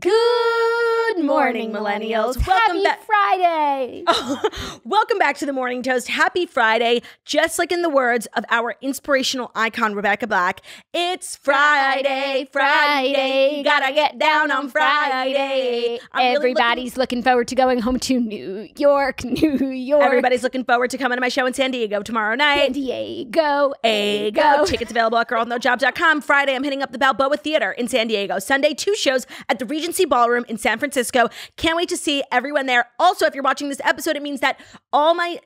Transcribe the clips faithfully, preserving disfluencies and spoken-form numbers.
Good morning, millennials. Welcome back. Happy Friday. Oh, welcome back to the Morning Toast. Happy Friday. Just like in the words of our inspirational icon, Rebecca Black, it's Friday, Friday. Gotta get down on Friday. I'm Everybody's really looking, looking forward to going home to New York, New York. Everybody's looking forward to coming to my show in San Diego tomorrow night. San Diego, Diego. Tickets available at girl with no job dot com. Friday, I'm hitting up the Balboa Theater in San Diego. Sunday, two shows at the Regency Ballroom in San Francisco. Can't wait to see everyone there. Also, if you're watching this episode, it means that all my...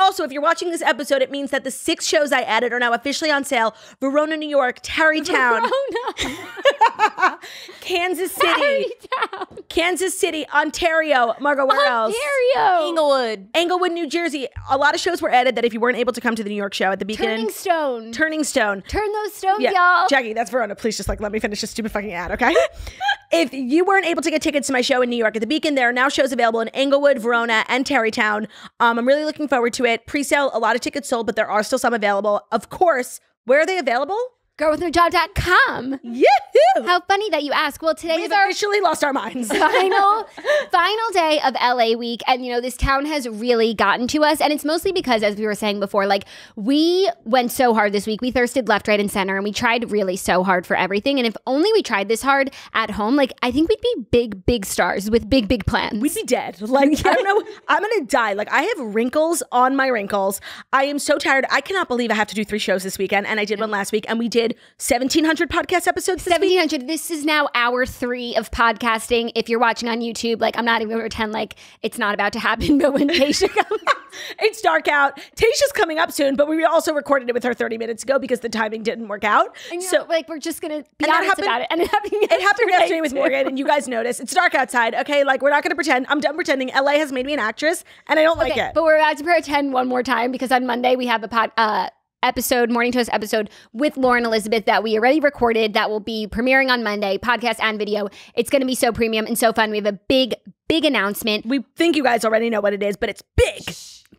Also, if you're watching this episode, it means that the six shows I added are now officially on sale. Verona, New York, Tarrytown, Kansas City, Tarrytown. Kansas City, Ontario, Margot, where else? Ontario, Englewood, Englewood, New Jersey. A lot of shows were added that if you weren't able to come to the New York show at the beginning. Turning Stone. Turning Stone. Turn those stones, y'all. Yeah. Jackie, that's Verona. Please just like let me finish this stupid fucking ad, okay? If you weren't able to get tickets to my show in New York at the Beacon, there are now shows available in Englewood, Verona, and Tarrytown. Um, I'm really looking forward to it. Pre-sale, a lot of tickets sold, but there are still some available. Of course, where are they available? girl with no job dot com. Yahoo! How funny that you ask. Well, today We've is our officially lost our minds. final, final day of L A week. And, you know, this town has really gotten to us. And it's mostly because, as we were saying before, like, we went so hard this week. We thirsted left, right, and center. And we tried really so hard for everything. And if only we tried this hard at home, like, I think we'd be big, big stars with big, big plans. We'd be dead. Like, I don't know. I'm going to die. Like, I have wrinkles on my wrinkles. I am so tired. I cannot believe I have to do three shows this weekend. And I did one last week. And we did seventeen hundred podcast episodes this seventeen hundred week. This is now hour three of podcasting. If you're watching on YouTube, like, I'm not even going to pretend like it's not about to happen, but when Taysha comes it's dark out. Taysha's coming up soon, but we also recorded it with her thirty minutes ago because the timing didn't work out. And so, like, we're just going to be honest happened, about it. And it happened yesterday, it happened yesterday with Morgan, and you guys noticed. It's dark outside, okay? Like, we're not going to pretend. I'm done pretending. L A has made me an actress, and I don't okay, like it. But we're about to pretend one more time because on Monday we have a pod... Uh, episode, Morning Toast episode with Lauren Elizabeth that we already recorded that will be premiering on Monday, podcast and video. It's going to be so premium and so fun. We have a big, big announcement. We think you guys already know what it is, but it's big.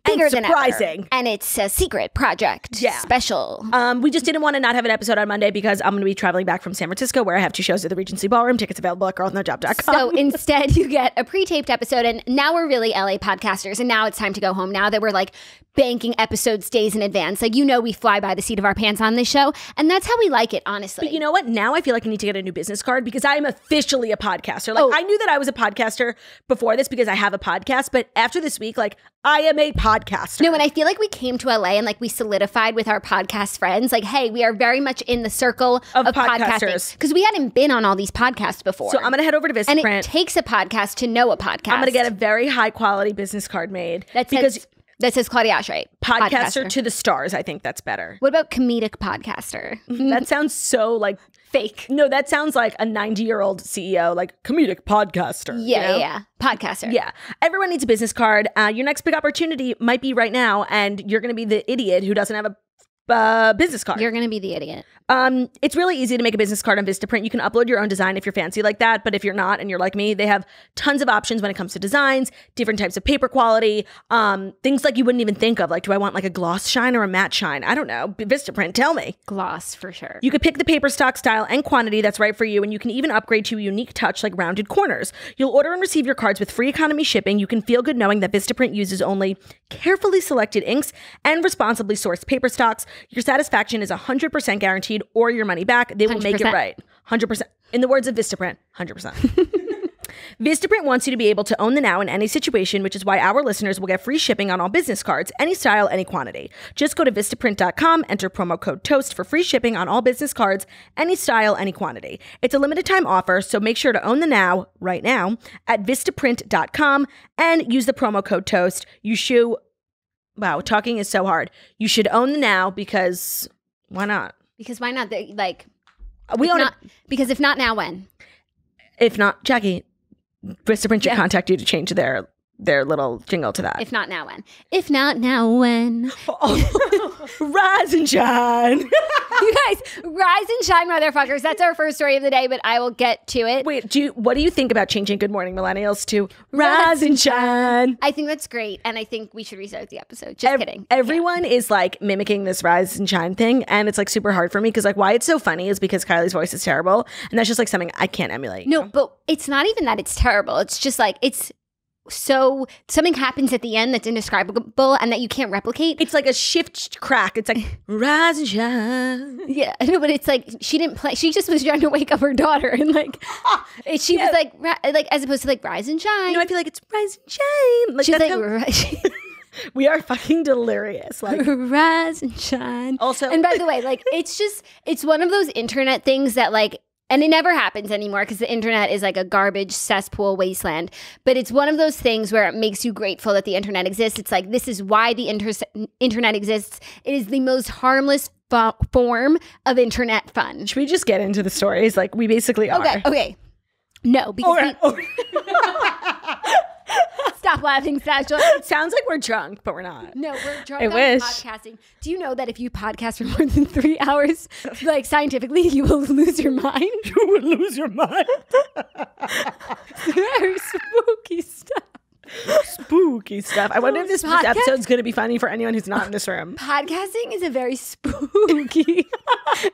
Bigger and surprising. Than ever. And it's a secret project. Yeah. Special. Um, we just didn't want to not have an episode on Monday because I'm going to be traveling back from San Francisco where I have two shows at the Regency Ballroom. Tickets available at girl with no job dot com. So instead you get a pre-taped episode, and now we're really L A podcasters, and now it's time to go home. Now that we're like banking episodes days in advance. Like, you know, we fly by the seat of our pants on this show, and that's how we like it, honestly. But you know what? Now I feel like I need to get a new business card because I am officially a podcaster. Like, oh. I knew that I was a podcaster before this because I have a podcast, but after this week, like, I am a podcaster. No, and I feel like we came to L A and like we solidified with our podcast friends, like, hey, we are very much in the circle of, of podcasters. Because we hadn't been on all these podcasts before. So I'm going to head over to Vistaprint. And it takes a podcast to know a podcast. I'm going to get a very high quality business card made. That's because... That says Claudia Ashray. Podcaster, podcaster to the stars. I think that's better. What about comedic podcaster? That sounds so like... Fake. No, that sounds like a ninety-year-old C E O, like comedic podcaster. Yeah, you know? yeah, podcaster. Yeah. Everyone needs a business card. Uh, your next big opportunity might be right now, and you're going to be the idiot who doesn't have a Uh, business card. You're going to be the idiot. Um, it's really easy to make a business card on Vistaprint. You can upload your own design if you're fancy like that, but if you're not and you're like me, they have tons of options when it comes to designs, different types of paper quality, um, things like you wouldn't even think of. Like, do I want like a gloss shine or a matte shine? I don't know. Vistaprint, tell me. Gloss for sure. You could pick the paper stock, style, and quantity that's right for you, and you can even upgrade to a unique touch like rounded corners. You'll order and receive your cards with free economy shipping. You can feel good knowing that Vistaprint uses only carefully selected inks and responsibly sourced paper stocks. Your satisfaction is one hundred percent guaranteed or your money back. They will one hundred percent. Make it right. one hundred percent. In the words of Vistaprint, one hundred percent. Vistaprint wants you to be able to own the now in any situation, which is why our listeners will get free shipping on all business cards, any style, any quantity. Just go to Vistaprint dot com, enter promo code TOAST for free shipping on all business cards, any style, any quantity. It's a limited time offer, so make sure to own the now, right now, at Vistaprint dot com and use the promo code TOAST. You should... Wow, talking is so hard. You should own the now because why not? Because why not? They, like, we own it. Because if not now, when? If not, Jackie, Vistaprint should yeah. contact you to change their their little jingle to that. If not now, when? If not now, when? Oh. Rise and shine. You guys, rise and shine, motherfuckers. That's our first story of the day, but I will get to it. Wait, do you, what do you think about changing Good Morning Millennials to Rise, rise and shine. shine? I think that's great, and I think we should restart the episode. Just Ev kidding. Everyone yeah. is like mimicking this Rise and Shine thing, and it's like super hard for me because like why it's so funny is because Kylie's voice is terrible, and that's just like something I can't emulate. No, you know? But it's not even that it's terrible. It's just like it's so something happens at the end that's indescribable and that you can't replicate. It's like a shift crack. It's like rise and shine. Yeah, no, but it's like she didn't play. She just was trying to wake up her daughter and like she yeah. was like like as opposed to like rise and shine. No, I feel like it's rise and shine. Like, she's that's like. We are fucking delirious. Like rise and shine. Also, and by the way, like it's just it's one of those internet things that like. And it never happens anymore because the internet is like a garbage cesspool wasteland. But it's one of those things where it makes you grateful that the internet exists. It's like, this is why the inter internet exists. It is the most harmless form of internet fun. Should we just get into the stories? Like we basically are. Okay, okay. No, because or, we or stop laughing, Satchel. It sounds like we're drunk, but we're not. No, we're drunk I on wish. podcasting. Do you know that if you podcast for more than three hours, like scientifically, you will lose your mind? You will lose your mind. Very spooky stuff. Spooky stuff. I wonder if this Podcast? episode's going to be funny for anyone who's not in this room. Podcasting is a very spooky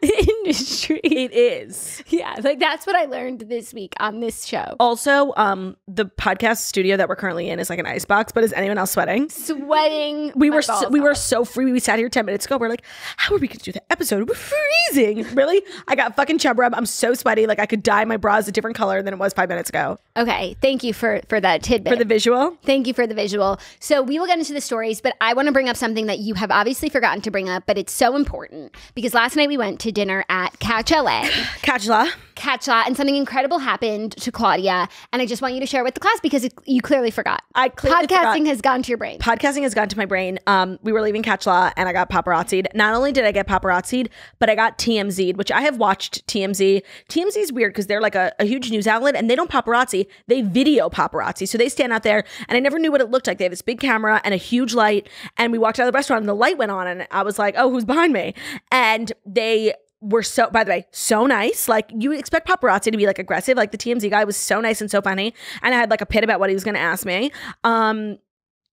industry. It is. Yeah, like that's what I learned this week on this show. Also, um, the podcast studio that we're currently in is like an icebox. But is anyone else sweating? Sweating. We were so, we were so free. We sat here ten minutes ago. We're like, how are we going to do the episode? We're freezing. Really? I got fucking chub rub. I'm so sweaty. Like I could dye my bras a different color than it was five minutes ago. Okay, thank you for for that tidbit for the visual. Thank you for the visual. So we will get into the stories, but I want to bring up something that you have obviously forgotten to bring up, but it's so important because last night we went to dinner at Catch La. Catch La. Catch La, and something incredible happened to Claudia, and I just want you to share it with the class because it, you clearly forgot. I clearly Podcasting forgot. has gone to your brain. Podcasting has gone to my brain. Um, we were leaving Catch La, and I got paparazzied. Not only did I get paparazzied, but I got T M Z'd, which I have watched T M Z. T M Z is weird because they're like a, a huge news outlet, and they don't paparazzi. They video paparazzi, so they stand out there. And I never knew what it looked like. They have this big camera and a huge light. And we walked out of the restaurant and the light went on. And I was like, oh, who's behind me? And they were so, by the way, so nice. Like you expect paparazzi to be like aggressive. Like the T M Z guy was so nice and so funny. And I had like a pit about what he was going to ask me. Um,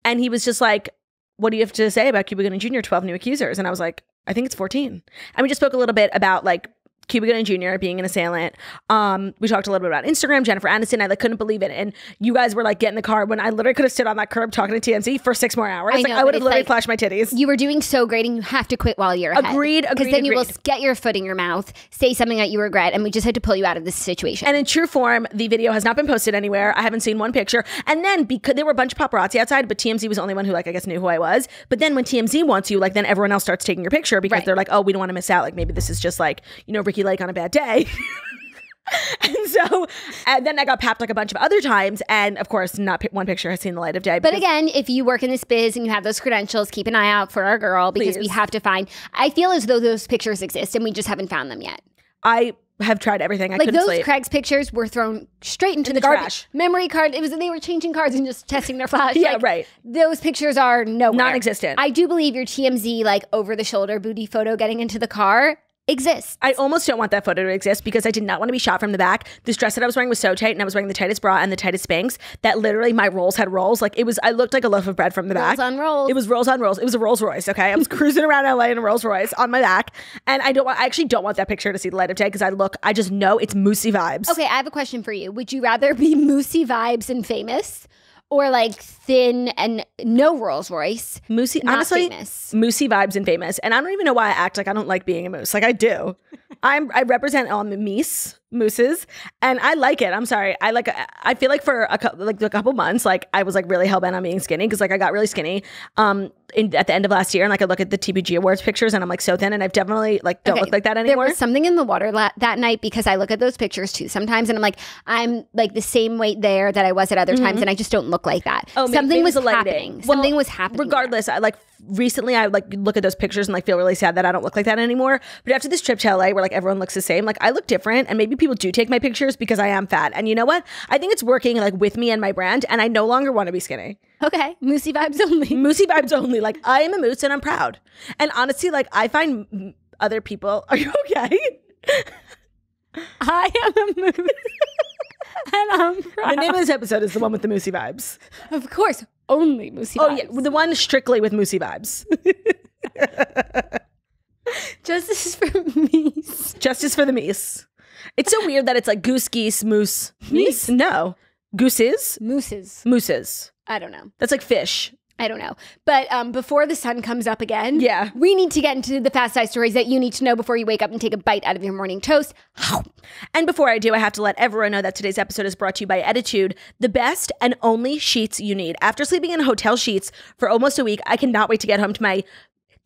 and he was just like, what do you have to say about Cuba Gooding Junior, twelve new accusers? And I was like, I think it's fourteen. And we just spoke a little bit about like, Cuba Gooding Junior being an assailant. Um, we talked a little bit about Instagram, Jennifer Aniston. I like couldn't believe it. And you guys were like, get in the car when I literally could have stood on that curb talking to T M Z for six more hours. I, like, know, I would have literally like, flashed my titties. You were doing so great and you have to quit while you're ahead. Agreed, agreed, Because then agreed. you will get your foot in your mouth, say something that you regret, and we just had to pull you out of this situation. And in true form, the video has not been posted anywhere. I haven't seen one picture. And then because there were a bunch of paparazzi outside, but T M Z was the only one who like, I guess knew who I was. But then when T M Z wants you, like then everyone else starts taking your picture because right. they're like, oh, we don't want to miss out. Like maybe this is just like, you know, Ricky like on a bad day. And so and then I got papped like a bunch of other times, and of course not one picture has seen the light of day. But again, if you work in this biz and you have those credentials, keep an eye out for our girl because please. we have to find I feel as though those pictures exist and we just haven't found them yet. I have tried everything. I like couldn't those sleep. Craig's pictures were thrown straight into in the, the garbage trash. Memory card. It was they were changing cards and just testing their flash. Yeah, like, right. Those pictures are nowhere. Non-existent. I do believe your T M Z like over the shoulder booty photo getting into the car exists. I almost don't want that photo to exist because I did not want to be shot from the back. This dress that I was wearing was so tight, and I was wearing the tightest bra and the tightest Spanx that literally my rolls had rolls. Like it was, I looked like a loaf of bread from the rolls back. Rolls on rolls. It was rolls on rolls. It was a Rolls Royce. Okay, I was cruising around L A in a Rolls Royce on my back, and I don't want. I actually don't want that picture to see the light of day because I look. I just know it's Moosey vibes. Okay, I have a question for you. Would you rather be Moosey vibes and famous? Or like thin and no Rolls Royce. Moosey, honestly, famous. Moosey vibes and famous. And I don't even know why I act like I don't like being a moose. Like I do. I'm, I represent all meese, mooses, and I like it. I'm sorry. I like. I feel like for a couple, like a couple months, like I was like really hell bent on being skinny because like I got really skinny um in, at the end of last year, and like I look at the T B G Awards pictures, and I'm like so thin, and I've definitely like don't okay. look like that anymore. There was something in the water la that night because I look at those pictures too sometimes, and I'm like I'm like the same weight there that I was at other mm-hmm. times, and I just don't look like that. Oh, something was happening. Well, something was happening. Regardless, there. I like recently I like look at those pictures and like feel really sad that I don't look like that anymore. But after this trip to L A, where like everyone looks the same, like I look different, and maybe people do take my pictures because I am fat. And you know what? I think it's working like with me and my brand, and I no longer want to be skinny. Okay. Moosey vibes only. Moosey vibes only. Like, I am a moose and I'm proud. And honestly, like, I find other people... Are you okay? I am a moose and I'm proud. The name of this episode is the one with the moosey vibes. Of course. Only moosey oh, vibes. Oh, yeah. The one strictly with moosey vibes. Justice for meese. Justice for the meese. It's so weird that it's like goose, geese, moose. Meese? No. Gooses? Mooses. Mooses. I don't know. That's like fish. I don't know. But um, before the sun comes up again, yeah, we need to get into the fast side stories that you need to know before you wake up and take a bite out of your morning toast. And before I do, I have to let everyone know that today's episode is brought to you by Attitude, the best and only sheets you need. After sleeping in hotel sheets for almost a week, I cannot wait to get home to my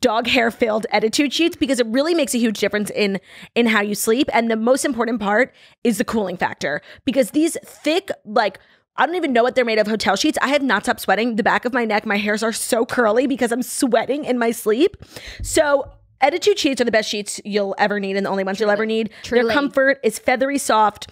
dog hair filled Attitude sheets, because it really makes a huge difference in in how you sleep. And the most important part is the cooling factor, because these thick, like, I don't even know what they're made of, hotel sheets. I have not stopped sweating. The back of my neck, my hairs are so curly because I'm sweating in my sleep. So Attitude sheets are the best sheets you'll ever need and the only ones Truly. you'll ever need. Truly. Their comfort is feathery soft.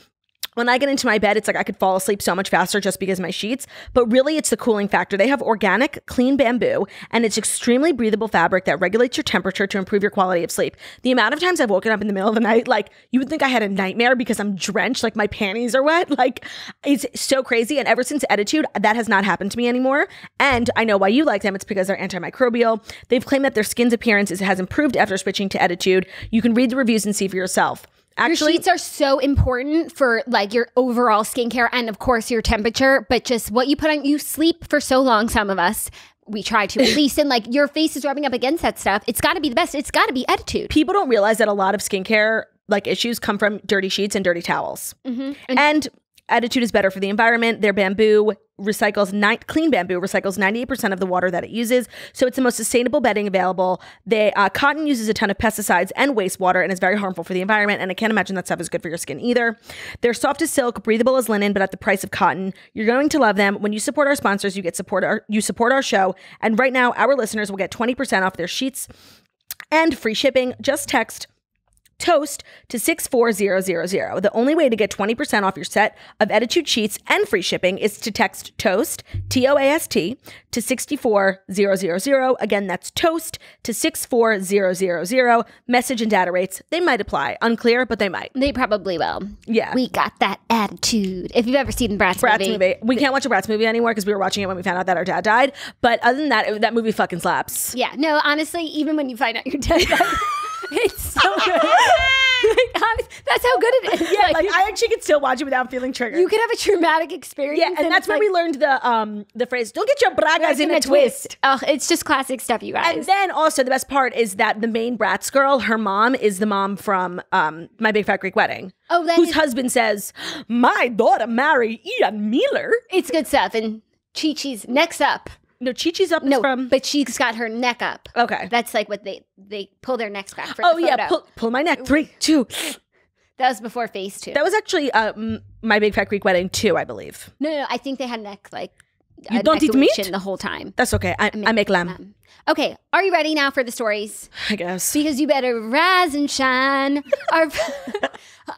When I get into my bed, it's like I could fall asleep so much faster just because of my sheets. But really, it's the cooling factor. They have organic, clean bamboo, and it's extremely breathable fabric that regulates your temperature to improve your quality of sleep. The amount of times I've woken up in the middle of the night, like, you would think I had a nightmare because I'm drenched, like my panties are wet. Like, it's so crazy. And ever since Attitude, that has not happened to me anymore. And I know why you like them. It's because they're antimicrobial. They've claimed that their skin's appearance is, has improved after switching to Attitude. You can read the reviews and see for yourself. Actually, your sheets are so important for like your overall skincare and of course your temperature, but just what you put on. You sleep for so long, some of us. We try to at least, and like your face is rubbing up against that stuff. It's got to be the best. It's got to be Attitude. People don't realize that a lot of skincare like issues come from dirty sheets and dirty towels. Mm-hmm. And, and Attitude is better for the environment. Their bamboo recycles, night clean bamboo recycles ninety-eight percent of the water that it uses. So it's the most sustainable bedding available. They uh, cotton uses a ton of pesticides and wastewater and is very harmful for the environment. And I can't imagine that stuff is good for your skin either. They're soft as silk, breathable as linen, but at the price of cotton. You're going to love them. When you support our sponsors, you get support. Our, you support our show. And right now, our listeners will get twenty percent off their sheets and free shipping. Just text toast to six four zero zero zero. The only way to get twenty percent off your set of Attitude sheets and free shipping is to text toast, T O A S T, to six four zero zero zero. Again, that's toast to six four zero zero zero. Message and data rates, they might apply. Unclear, but they might. They probably will. Yeah. We got that attitude. If you've ever seen Bratz, Bratz movie. movie. We can't watch a Bratz movie anymore because we were watching it when we found out that our dad died. But other than that, it, that movie fucking slaps. Yeah. No, honestly, even when you find out your dad died, it's so good. Like, honest, that's how good it is. Yeah, like, like I actually could still watch it without feeling triggered. You could have a traumatic experience. Yeah, and, and that's where like, we learned the um the phrase, don't get your bragas in a twist. twist. Oh, it's just classic stuff, you guys. And then also the best part is that the main Bratz girl, her mom is the mom from um My Big Fat Greek Wedding. Oh, that whose is husband says, my daughter marry Ian Miller. It's good stuff. And Chi Chi's next up. No, Chi Chi's up no, is from... but she's got her neck up. Okay. That's like what they, they pull their necks back for. Oh, the yeah. Pull, pull my neck. Three, two. That was before phase two. That was actually um, My Big Fat Greek Wedding two, I believe. No, no, no. I think they had neck like... You uh, don't eat meat? The whole time. That's okay. I, I make, I make lamb. lamb. Okay. Are you ready now for the stories? I guess. Because you better rise and shine. Our...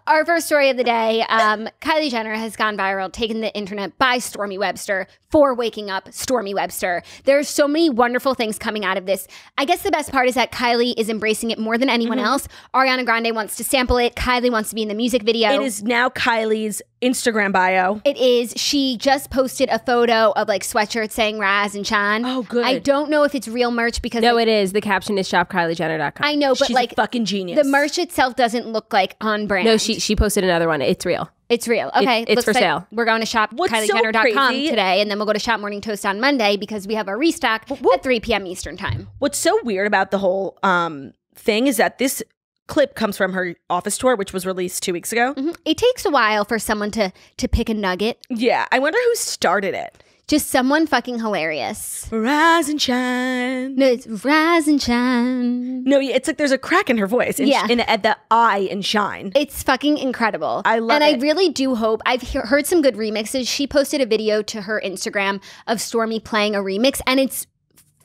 Our first story of the day, um, Kylie Jenner has gone viral, taken the internet by Stormy Webster for waking up Stormy Webster. There's so many wonderful things coming out of this. I guess the best part is that Kylie is embracing it more than anyone mm-hmm. else. Ariana Grande wants to sample it. Kylie wants to be in the music video. It is now Kylie's Instagram bio. It is. She just posted a photo of like sweatshirt saying Rise and Shine. Oh, good. I don't know if it's real merch because- No, like, it is. The caption is shop kylie jenner dot com. I know, but she's like- a fucking genius. The merch itself doesn't look like on brand. No, No, she she posted another one. It's real. It's real. Okay. It, it's Looks for like sale. We're going to shop kylie jenner dot com so today, and then we'll go to Shop Morning Toast on Monday because we have our restock whoop, whoop. at three p m Eastern time. What's so weird about the whole um, thing is that this clip comes from her office tour, which was released two weeks ago. Mm-hmm. It takes a while for someone to to pick a nugget. Yeah. I wonder who started it. Just someone fucking hilarious. Rise and shine. No, it's rise and shine. No, it's like there's a crack in her voice. And yeah. Sh in, at the eye and shine. It's fucking incredible. I love and it. And I really do hope, I've he heard some good remixes. She posted a video to her Instagram of Stormy playing a remix and it's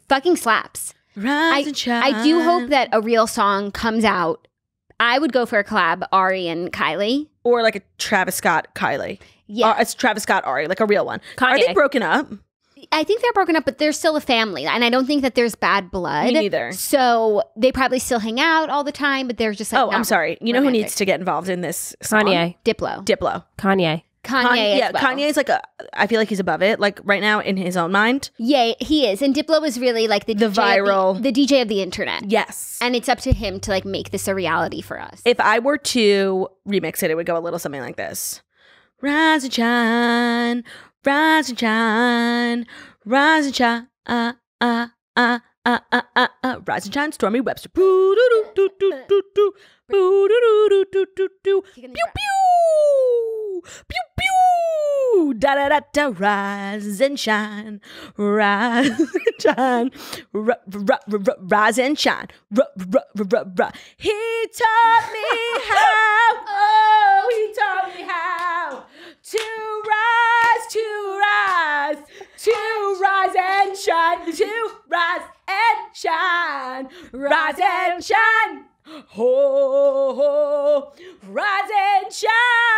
fucking slaps. Rise I, and shine. I do hope that a real song comes out I would go for a collab, Ari and Kylie. Or like a Travis Scott, Kylie. Yeah. It's Travis Scott, Ari, like a real one. Kanye. Are they broken up? I think they're broken up, but they're still a family. And I don't think that there's bad blood. Me neither. So they probably still hang out all the time, but they're just like, oh, I'm sorry. You romantic. Know who needs to get involved in this song? Kanye. Diplo. Diplo. Kanye. Kanye, Kanye yeah, well. Kanye's like a, I feel like he's above it, like right now in his own mind. Yeah, he is. And Diplo is really like the, the D J viral. Of the, the D J of the internet. Yes. And it's up to him to like make this a reality for us. If I were to remix it, it would go a little something like this. Rise and shine, rise and shine, rise and shine, uh, uh, uh, uh, uh, uh, uh, rise and shine, Stormy Webster. Boo, doo, doo, doo, doo, doo, doo. Boo, doo, doo, doo, doo, doo. Pew, pew. Pew pew, da da da da, rise and shine, rise and shine, r r r rise and shine, r r r r. He taught me how, oh, he taught me how to rise, to rise, to rise and shine, to rise and shine, rise and shine. Oh, rise and shine.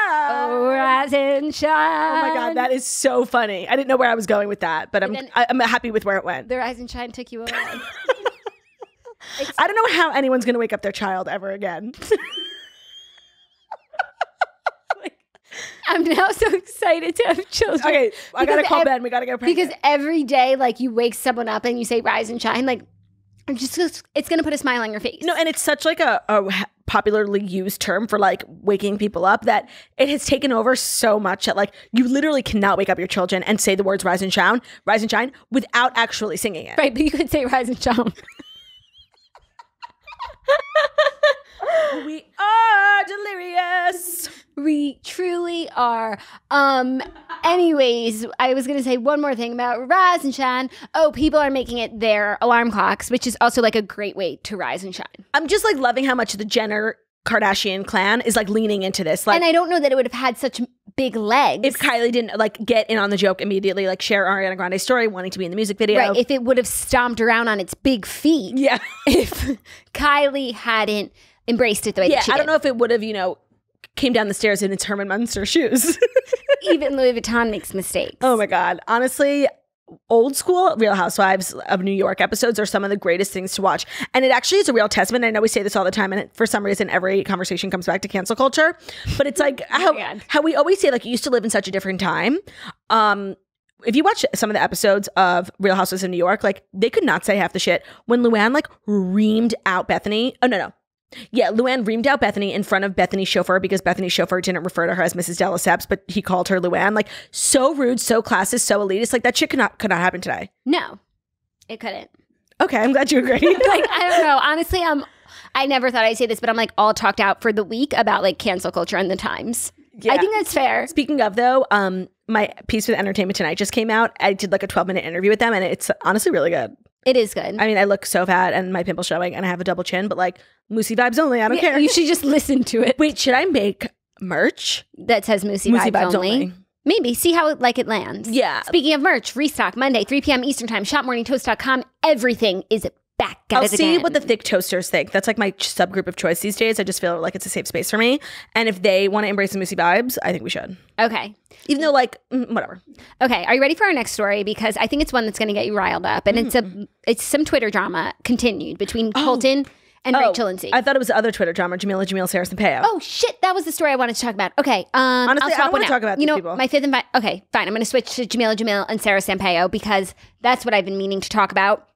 Oh, rise and shine. Oh my God, that is so funny. I didn't know where I was going with that, but I'm, then, I, I'm happy with where it went. The rise and shine took you away. I don't know how anyone's going to wake up their child ever again. I'm now so excited to have children. Okay, I got to call Ben. We got to get pregnant. Because every day, like, you wake someone up and you say rise and shine, like, I'm just, it's going to put a smile on your face. No, and it's such like a, a popularly used term for like waking people up that it has taken over so much that like you literally cannot wake up your children and say the words rise and shine, rise and shine without actually singing it. Right, but you could say rise and shine. We are delirious. We truly are. Um, anyways, I was going to say one more thing about rise and shine. Oh, people are making it their alarm clocks, which is also like a great way to rise and shine. I'm just like loving how much the Jenner Kardashian clan is like leaning into this. Like, and I don't know that it would have had such big legs if Kylie didn't like get in on the joke immediately, like share Ariana Grande's story, wanting to be in the music video. Right, if it would have stomped around on its big feet. Yeah. If Kylie hadn't embraced it the way yeah, that she did. I don't know if it would have, you know, came down the stairs in its Herman Munster shoes. Even Louis Vuitton makes mistakes. Oh my God. Honestly, old school Real Housewives of New York episodes are some of the greatest things to watch. And it actually is a real testament. I know we say this all the time, and it, for some reason, every conversation comes back to cancel culture. But it's like how, oh how we always say, like, you used to live in such a different time. Um, if you watch some of the episodes of Real Housewives of New York, like, they could not say half the shit. When Luann, like, reamed out Bethany. Oh, no, no. Yeah, Luann reamed out Bethany in front of Bethany's chauffeur because Bethany's chauffeur didn't refer to her as Missus Delaceps, but he called her Luann. Like, so rude, so classist, so elitist. Like, that shit could not, could not happen today. No, it couldn't. Okay, I'm glad you agree. Like, I don't know. Honestly, I'm, I never thought I'd say this, but I'm, like, all talked out for the week about, like, cancel culture and the times. Yeah. I think that's fair. Speaking of, though, um, my piece with Entertainment Tonight just came out. I did, like, a twelve-minute interview with them, and it's honestly really good. It is good. I mean, I look so fat and my pimple's showing and I have a double chin, but like Moosey Vibes only. I don't yeah, care. You should just listen to it. Wait, should I make merch that says Moosey Vibes, vibes only? only? Maybe. See how it, like it lands. Yeah. Speaking of merch, restock Monday, three p m Eastern time, shop morning toast dot com. Everything is back at I'll it again. I'll see what the thick toasters think. That's like my subgroup of choice these days. I just feel like it's a safe space for me. And if they want to embrace the Moosey Vibes, I think we should. Okay. Even though, like, whatever. Okay, are you ready for our next story? Because I think it's one that's going to get you riled up, and mm-hmm. it's a it's some Twitter drama continued between oh. Colton and oh. Rachel Lindsay. I thought it was the other Twitter drama, Jameela Jamil, Sara Sampaio. Oh shit, that was the story I wanted to talk about. Okay, um, honestly, I'll swap I don't want to talk about you these know people. My fifth and fi okay, fine. I'm going to switch to Jameela Jamil and Sara Sampaio because that's what I've been meaning to talk about.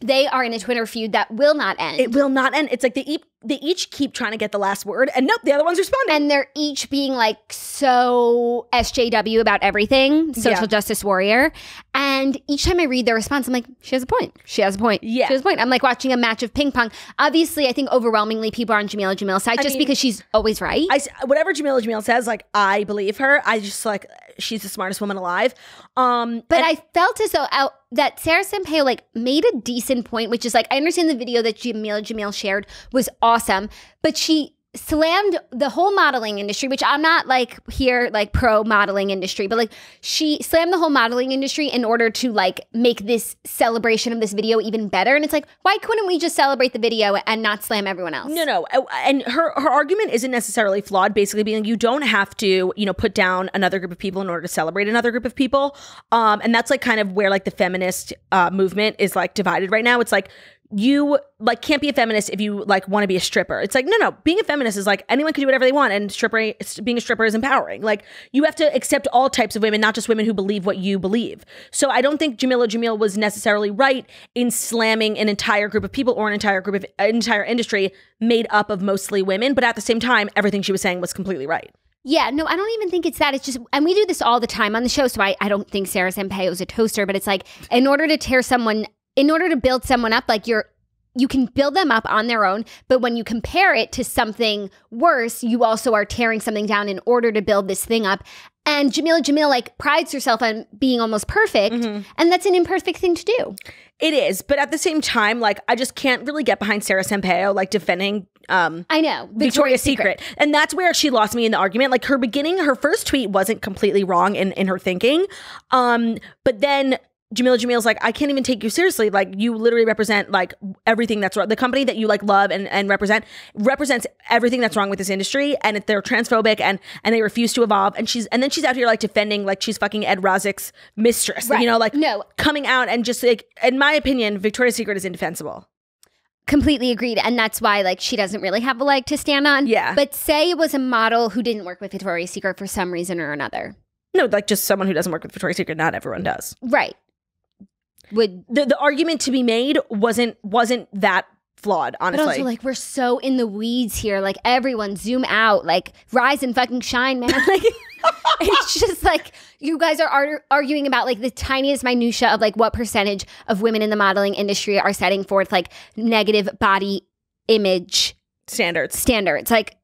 They are in a Twitter feud that will not end. It will not end. It's like they each, they each keep trying to get the last word, and nope, the other one's responding. And they're each being like so S J W about everything, social yeah. justice warrior. And each time I read their response, I'm like, she has a point. She has a point. Yeah. She has a point. I'm like watching a match of ping pong. Obviously, I think overwhelmingly people are on Jameela Jamil's side I just mean, because she's always right. I, whatever Jameela Jamil says, like, I believe her. I just like, she's the smartest woman alive. Um, but I felt as though out. that Sara Sampaio like made a decent point, which is like, I understand the video that Jameela Jamil shared was awesome, but she slammed the whole modeling industry, which I'm not like here like pro modeling industry, but like she slammed the whole modeling industry in order to like make this celebration of this video even better. And it's like, why couldn't we just celebrate the video and not slam everyone else? No, no. And her, her argument isn't necessarily flawed, basically being you don't have to, you know, put down another group of people in order to celebrate another group of people. Um, and that's like kind of where like the feminist uh, movement is like divided right now. It's like, you like can't be a feminist if you like want to be a stripper. It's like, no, no, being a feminist is like anyone can do whatever they want, and stripper being a stripper is empowering. Like you have to accept all types of women, not just women who believe what you believe. So I don't think Jameela Jamil was necessarily right in slamming an entire group of people or an entire group of an entire industry made up of mostly women, but at the same time, everything she was saying was completely right. Yeah, no, I don't even think it's that. It's just, and we do this all the time on the show, so I, I don't think Sara Sampaio is a toaster, but it's like, in order to tear someone in order to build someone up, like you're, you can build them up on their own, but when you compare it to something worse, you also are tearing something down in order to build this thing up. And Jameela Jamil like prides herself on being almost perfect, mm-hmm. and that's an imperfect thing to do. It is, but at the same time, like I just can't really get behind Sara Sampaio like defending. Um, I know Victoria's, Victoria's Secret. Secret, and that's where she lost me in the argument. Like her beginning, her first tweet wasn't completely wrong in in her thinking, um, but then. Jameela Jamil's like, I can't even take you seriously. Like, you literally represent, like, everything that's wrong. The company that you, like, love and, and represent represents everything that's wrong with this industry. And it, they're transphobic and and they refuse to evolve. And she's and then she's out here, like, defending, like, she's fucking Ed Rosick's mistress. Right. You know, like, no. coming out and just, like, in my opinion, Victoria's Secret is indefensible. Completely agreed. And that's why, like, she doesn't really have a leg to stand on. Yeah. But say it was a model who didn't work with Victoria's Secret for some reason or another. No, like, just someone who doesn't work with Victoria's Secret. Not everyone does. Right. Would the, the argument to be made wasn't wasn't that flawed, honestly. But also, like, we're so in the weeds here. Like, everyone zoom out. Like, rise and fucking shine, man. Like, it's just like you guys are ar arguing about like the tiniest minutia of like what percentage of women in the modeling industry are setting forth like negative body image standards. Standards, like.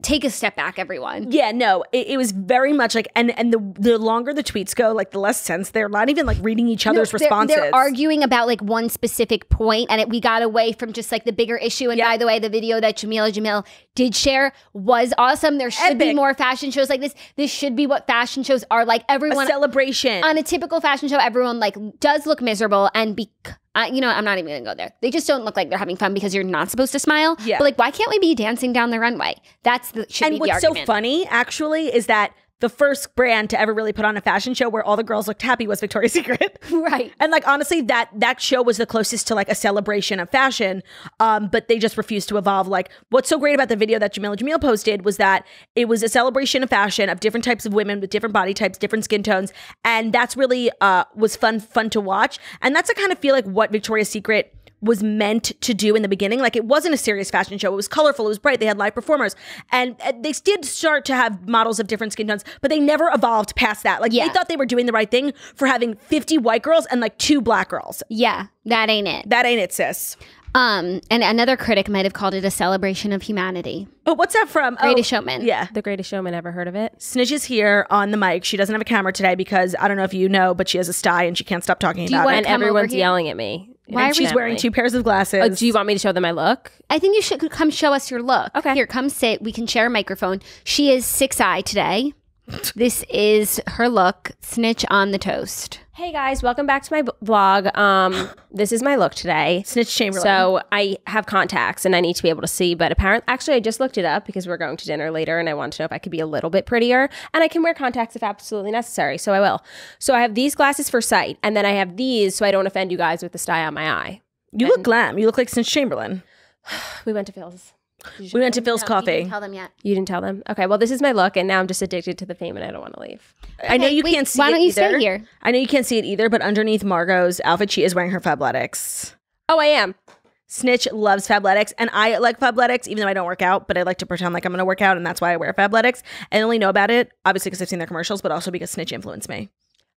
Take a step back, everyone. Yeah, no, it, it was very much like, and and the the longer the tweets go, like the less sense they're not even like reading each other's no, they're, responses. They're arguing about like one specific point, and it, we got away from just like the bigger issue. And yeah. by the way, the video that Jameela Jamil did share was awesome. There should Epic. be more fashion shows like this. This should be what fashion shows are like. Everyone a celebration on a typical fashion show. Everyone like does look miserable, and be uh, you know, I'm not even gonna go there. They just don't look like they're having fun because you're not supposed to smile. Yeah, but like, why can't we be dancing down the runway? That's The, and what's so funny actually is that the first brand to ever really put on a fashion show where all the girls looked happy was Victoria's Secret. Right. And like honestly that that show was the closest to like a celebration of fashion, um, but they just refused to evolve. Like what's so great about the video that Jameela Jamil posted was that it was a celebration of fashion of different types of women with different body types, different skin tones, and that's really uh, was fun fun to watch. And that's I kind of feel like what Victoria's Secret was meant to do in the beginning. Like it wasn't a serious fashion show. It was colorful, it was bright, they had live performers. And, and they did start to have models of different skin tones, but they never evolved past that. Like yeah. they thought they were doing the right thing for having fifty white girls and like two black girls. Yeah, that ain't it. That ain't it, sis. Um, and another critic might have called it a celebration of humanity. Oh, what's that from? Greatest oh, Showman. Yeah. The Greatest Showman. Ever heard of it? Snitch is here on the mic. She doesn't have a camera today because I don't know if you know, but she has a sty and she can't stop talking do about it. And everyone's yelling at me. Why are she's family? wearing two pairs of glasses. Oh, do you want me to show them my look? I think you should come show us your look. Okay. Here, come sit. We can share a microphone. She is six eye today. This is her look. Snitch on the toast. Hey guys, welcome back to my vlog. Um, this is my look today. Snitch Chamberlain. So I have contacts and I need to be able to see, but apparently, actually I just looked it up because we're going to dinner later and I wanted to know if I could be a little bit prettier, and I can wear contacts if absolutely necessary, so I will. So I have these glasses for sight, and then I have these so I don't offend you guys with the sty on my eye. You and look glam. You look like Snitch Chamberlain. We went to Phil's. We went to Phil's Coffee. You didn't tell them yet. You didn't tell them? Okay, well, this is my look, and now I'm just addicted to the fame, and I don't want to leave. Okay, I know you wait, can't see it either. Why don't you stay here? I know you can't see it either, but underneath Margot's outfit, she is wearing her Fabletics. Oh, I am. Snitch loves Fabletics, and I like Fabletics, even though I don't work out, but I like to pretend like I'm going to work out, and that's why I wear Fabletics. I only know about it, obviously, because I've seen their commercials, but also because Snitch influenced me.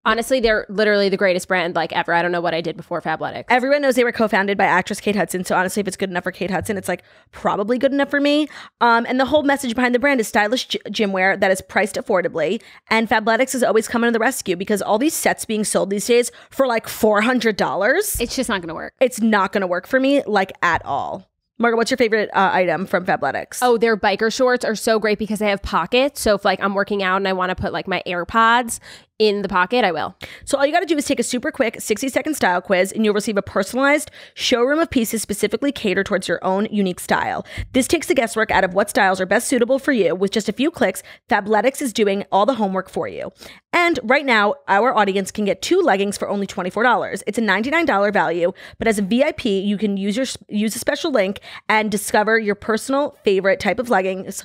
Honestly, they're literally the greatest brand like ever. I don't know what I did before Fabletics. Everyone knows they were co-founded by actress Kate Hudson. So honestly, if it's good enough for Kate Hudson, it's like probably good enough for me. Um, and the whole message behind the brand is stylish gym wear that is priced affordably. And Fabletics has always come to the rescue because all these sets being sold these days for like four hundred dollars. It's just not going to work. It's not going to work for me like at all. Margaret, what's your favorite uh, item from Fabletics? Oh, their biker shorts are so great because they have pockets. So if like I'm working out and I want to put like my AirPods in the pocket, I will. So all you got to do is take a super quick sixty second style quiz and you'll receive a personalized showroom of pieces specifically catered towards your own unique style. This takes the guesswork out of what styles are best suitable for you. With just a few clicks, Fabletics is doing all the homework for you. And right now, our audience can get two leggings for only twenty-four dollars. It's a ninety-nine dollar value, but as a V I P, you can use your use a special link and discover your personal favorite type of leggings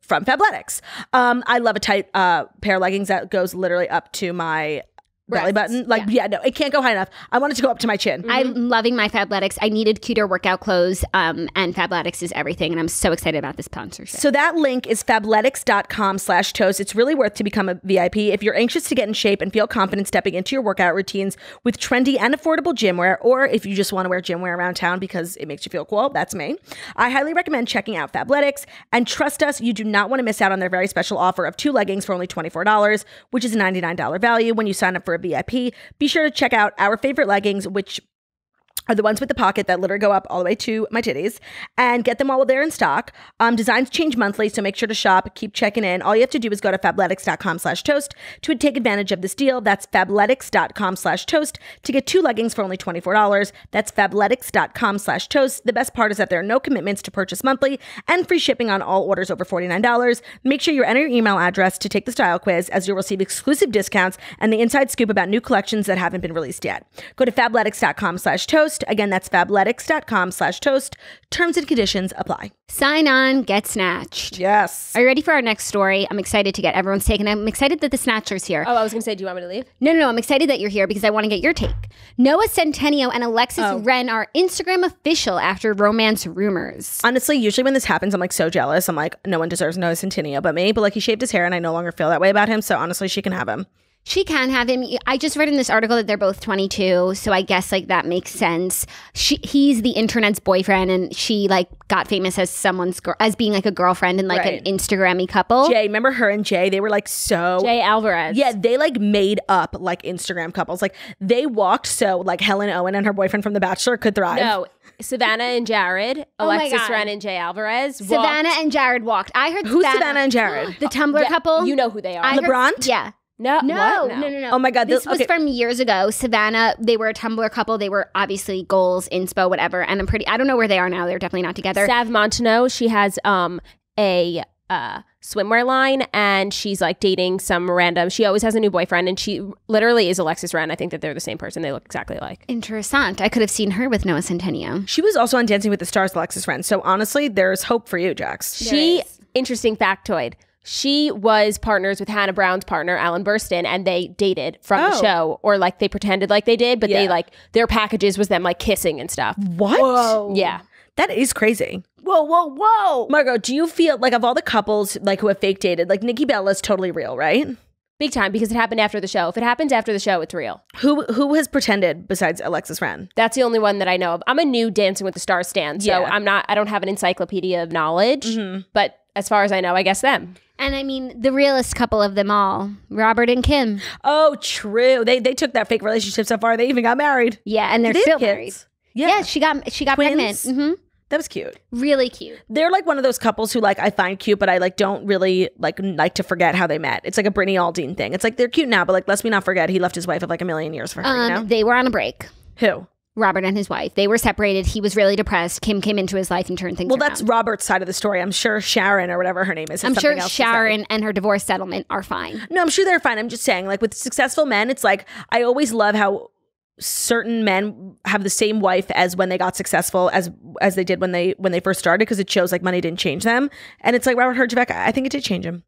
from Fabletics. Um, I love a tight uh, pair of leggings that goes literally up to my belly button. Like, yeah. yeah, no, it can't go high enough. I want it to go up to my chin. Mm-hmm. I'm loving my Fabletics. I needed cuter workout clothes, um, and Fabletics is everything. And I'm so excited about this sponsorship. So that link is fabletics.com slash toast. It's really worth to become a V I P. If you're anxious to get in shape and feel confident stepping into your workout routines with trendy and affordable gym wear, or if you just want to wear gym wear around town because it makes you feel cool, that's me. I highly recommend checking out Fabletics. And trust us, you do not want to miss out on their very special offer of two leggings for only twenty-four dollars, which is a ninety-nine dollar value when you sign up for a V I P. Be sure to check out our favorite leggings, which are the ones with the pocket that literally go up all the way to my titties, and get them while they're in stock. Um, designs change monthly, so make sure to shop. Keep checking in. All you have to do is go to fabletics.com slash toast to take advantage of this deal. That's fabletics.com slash toast to get two leggings for only twenty-four dollars. That's fabletics.com slash toast. The best part is that there are no commitments to purchase monthly and free shipping on all orders over forty-nine dollars. Make sure you enter your email address to take the style quiz, as you'll receive exclusive discounts and the inside scoop about new collections that haven't been released yet. Go to fabletics.com slash toast. Again, that's fabletics.com slash toast. Terms and conditions apply. Sign on, get snatched. Yes. Are you ready for our next story? I'm excited to get everyone's take, and I'm excited that the snatcher's here. Oh, I was going to say, do you want me to leave? No, no, no. I'm excited that you're here because I want to get your take. Noah Centineo and Alexis oh. Ren are Instagram official after romance rumors. Honestly, usually when this happens, I'm like so jealous. I'm like, no one deserves Noah Centineo but me. But like, he shaved his hair and I no longer feel that way about him. So honestly, she can have him. She can have him. I just read in this article that they're both twenty-two, so I guess like that makes sense. She, he's the internet's boyfriend, and she like got famous as someone's girl, as being like a girlfriend and like right. an Instagram-y couple. Jay, remember her and Jay? They were like so Jay Alvarez. Yeah, they like made up like Instagram couples. Like they walked so like Helen Owen and her boyfriend from The Bachelor could thrive. No, Savannah and Jared, oh Alexis Ren and Jay Alvarez. Walked. Savannah and Jared walked. I heard who's Savannah, Savannah and Jared? The Tumblr yeah, couple. You know who they are. I LeBron? Heard, yeah. No no, no, no, no, no. Oh my God. This, this was okay. from years ago. Savannah, they were a Tumblr couple. They were obviously goals, inspo, whatever. And I'm pretty, I don't know where they are now. They're definitely not together. Sav Montano, she has um a uh, swimwear line, and she's like dating some random, she always has a new boyfriend, and she literally is Alexis Ren. I think that they're the same person. They look exactly alike. Interessant. I could have seen her with Noah Centineo. She was also on Dancing with the Stars, Alexis Ren. So honestly, there's hope for you, Jax. There she, is. Interesting factoid. She was partners with Hannah Brown's partner, Alan Burstyn, and they dated from oh. the show, or like they pretended like they did, but yeah. they like their packages was them like kissing and stuff. What? Whoa. Yeah. That is crazy. Whoa, whoa, whoa. Margot, do you feel like of all the couples like who have fake dated, like Nikki Bella's totally real, right? Big time, because it happened after the show. If it happens after the show, it's real. Who who has pretended besides Alexis Ren? That's the only one that I know of. I'm a new Dancing with the Stars stan, so yeah. I'm not I don't have an encyclopedia of knowledge, mm-hmm. but as far as I know, I guess them. And I mean, the realest couple of them all, Robert and Kim. Oh, true. They they took that fake relationship so far. They even got married. Yeah, and they're they still married. Yeah. yeah, she got she got Twins. pregnant. Mm-hmm. That was cute. Really cute. They're like one of those couples who like I find cute, but I like don't really like like to forget how they met. It's like a Brittany Aldean thing. It's like they're cute now, but like let's me not forget he left his wife of like a million years for her. Um, you know? They were on a break. Who? Robert and his wife. They were separated. He was really depressed. Kim came into his life and turned things around. Well, that's Robert's side of the story. I'm sure Sharon or whatever her name is. I'm sure Sharon and her divorce settlement are fine. No, I'm sure they're fine. I'm just saying, like with successful men, it's like I always love how certain men have the same wife as when they got successful as as they did when they when they first started, because it shows like money didn't change them. And it's like Robert Herjavec, I think it did change him.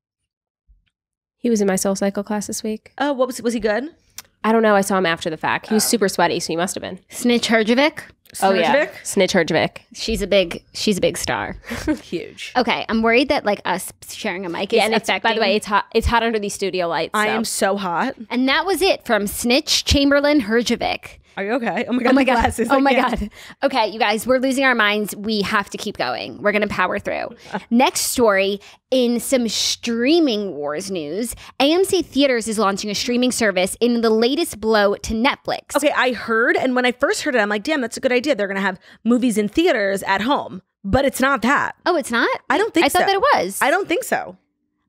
He was in my Soul Cycle class this week. Oh, what was was he good? I don't know. I saw him after the fact. He was oh. super sweaty, so he must have been. Snitch Herjavec? Oh, yeah. Snitch Herjavec. She's a big, she's a big star. Huge. Okay. I'm worried that like us sharing a mic yeah, is and affecting. It's, by the way, it's hot. It's hot under these studio lights. So. I am so hot. And that was it from Snitch Chamberlain Herjavec. Are you okay? Oh my god. Oh my god. Glasses. Oh my god. Okay, you guys, we're losing our minds. We have to keep going. We're gonna power through. Next story, in some streaming wars news, A M C Theaters is launching a streaming service in the latest blow to Netflix. Okay, I heard, and when I first heard it, I'm like, damn, that's a good idea. They're gonna have movies in theaters at home. But it's not that. Oh, it's not? I don't think so. I thought that it was. I don't think so.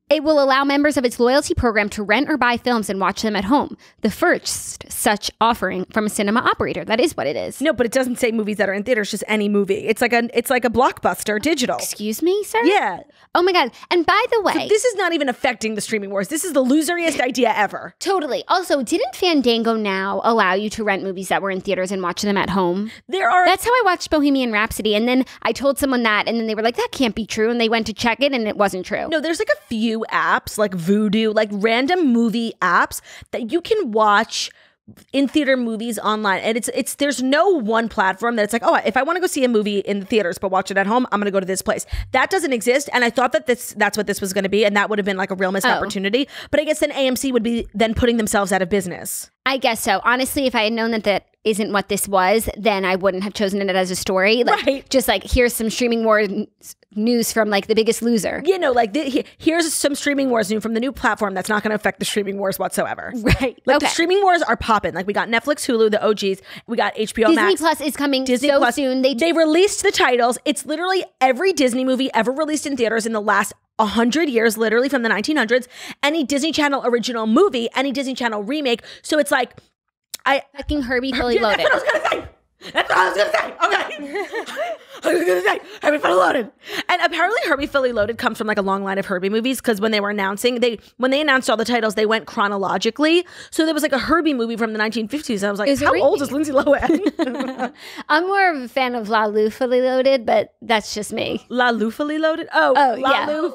It will allow members of its loyalty program to rent or buy films and watch them at home. The first such offering from a cinema operator. That is what it is. No, but it doesn't say movies that are in theaters, just any movie. It's like a, it's like a Blockbuster digital. Excuse me, sir? Yeah. Oh my God. And by the way. So this is not even affecting the streaming wars. This is the loseriest idea ever. Totally. Also, didn't Fandango now allow you to rent movies that were in theaters and watch them at home? There are. That's how I watched Bohemian Rhapsody. And then I told someone that, and then they were like, that can't be true. And they went to check it and it wasn't true. No, there's like a few apps like Vudu, like random movie apps that you can watch in theater movies online, and it's it's there's no one platform that it's like, oh, if I want to go see a movie in the theaters but watch it at home, I'm gonna go to this place. That doesn't exist, and I thought that this that's what this was gonna be, and that would have been like a real missed oh. opportunity. But I guess then A M C would be then putting themselves out of business. I guess so. Honestly, if I had known that that isn't what this was, then I wouldn't have chosen it as a story. Like, right. Just like, here's some streaming war news from like The Biggest Loser. You know, like the, he, here's some streaming wars news from the new platform that's not going to affect the streaming wars whatsoever. Right. Like okay. The streaming wars are popping. Like we got Netflix, Hulu, the O Gs. We got H B O Disney Max. Disney Plus is coming Disney so Plus. soon. They, they released the titles. It's literally every Disney movie ever released in theaters in the last A hundred years, literally from the nineteen hundreds, any Disney Channel original movie, any Disney Channel remake. So it's like, I fucking Herbie Fully Loaded. That's what I was gonna say. That's what I was gonna say. Okay, I was gonna say Herbie Fully Loaded. And apparently, Herbie Fully Loaded comes from like a long line of Herbie movies, because when they were announcing, they when they announced all the titles, they went chronologically. So there was like a Herbie movie from the nineteen fifties. I was like, was how old is Lindsay Lohan? I'm more of a fan of Lalu Fully Loaded, but that's just me. Lalu Fully Loaded. Oh, oh, Lalu.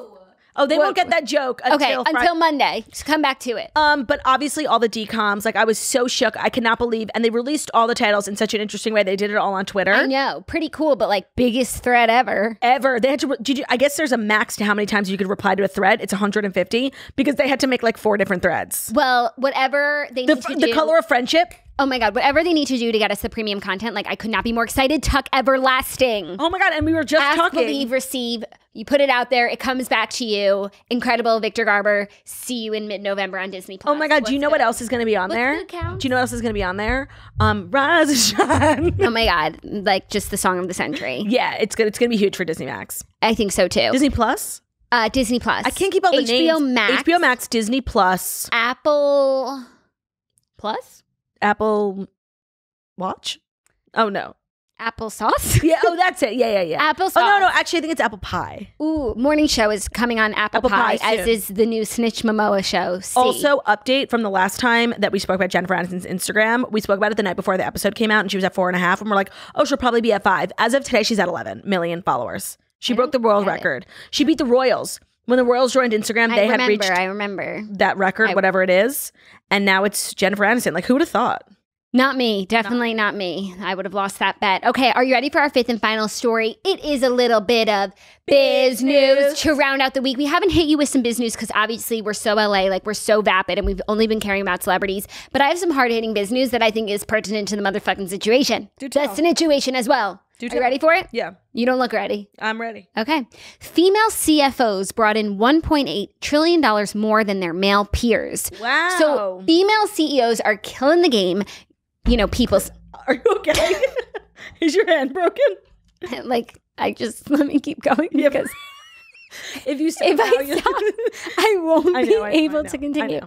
Yeah. Oh, they well, won't get that joke until okay, Friday. Until Monday. Just come back to it. Um, but obviously all the D COMs, like I was so shook. I cannot believe. And they released all the titles in such an interesting way. They did it all on Twitter. I know. Pretty cool, but like biggest thread ever. Ever. They had to, did you, I guess there's a max to how many times you could reply to a thread. It's one hundred fifty, because they had to make like four different threads. Well, whatever they the, need to the do. The Color of Friendship. Oh my God, whatever they need to do to get us the premium content, like I could not be more excited. Tuck everlasting. Oh my God, and we were just Ask, talking. Ask, believe, receive. You put it out there, it comes back to you. Incredible, Victor Garber. See you in mid-November on Disney Plus. Oh my God, What's do you know the, what else is gonna be on what's there? The account? Do you know what else is gonna be on there? Um, Rise and Shine. Oh my God, like just the song of the century. Yeah, it's good. It's gonna be huge for Disney Max. I think so too. Disney Plus? Uh, Disney Plus. I can't keep all the H B O names. H B O Max. H B O Max, Disney Plus. Apple Plus? Apple Watch? Oh, no. Applesauce? Yeah, oh, that's it. Yeah, yeah, yeah. Applesauce. Oh, no, no, actually, I think it's Apple Pie. Ooh, Morning Show is coming on Apple, Apple Pie, Pie as is the new Snitch Momoa show. C. Also, update from the last time that we spoke about Jennifer Aniston's Instagram. We spoke about it the night before the episode came out, and she was at four and a half, and we're like, oh, she'll probably be at five. As of today, she's at eleven million followers. She I broke the world record. It. She beat the Royals. When the Royals joined Instagram, they I had remember, reached I remember. that record, I whatever it is. And now it's Jennifer Aniston. Like, who would have thought? Not me. Definitely not, not me. I would have lost that bet. Okay, are you ready for our fifth and final story? It is a little bit of biz news to round out the week. We haven't hit you with some biz news because obviously we're so L A, like we're so vapid, and we've only been caring about celebrities. But I have some hard-hitting biz news that I think is pertinent to the motherfucking situation. That's an situation as well. Are you ready for it? Yeah. You don't look ready. I'm ready. Okay. Female C F Os brought in one point eight trillion dollars more than their male peers. Wow. So female C E Os are killing the game. You know, people's... Are you okay? Is your hand broken? Like, I just... Let me keep going because... if you stop, if I, stop I won't I know, be I know, able I know, to continue. I know.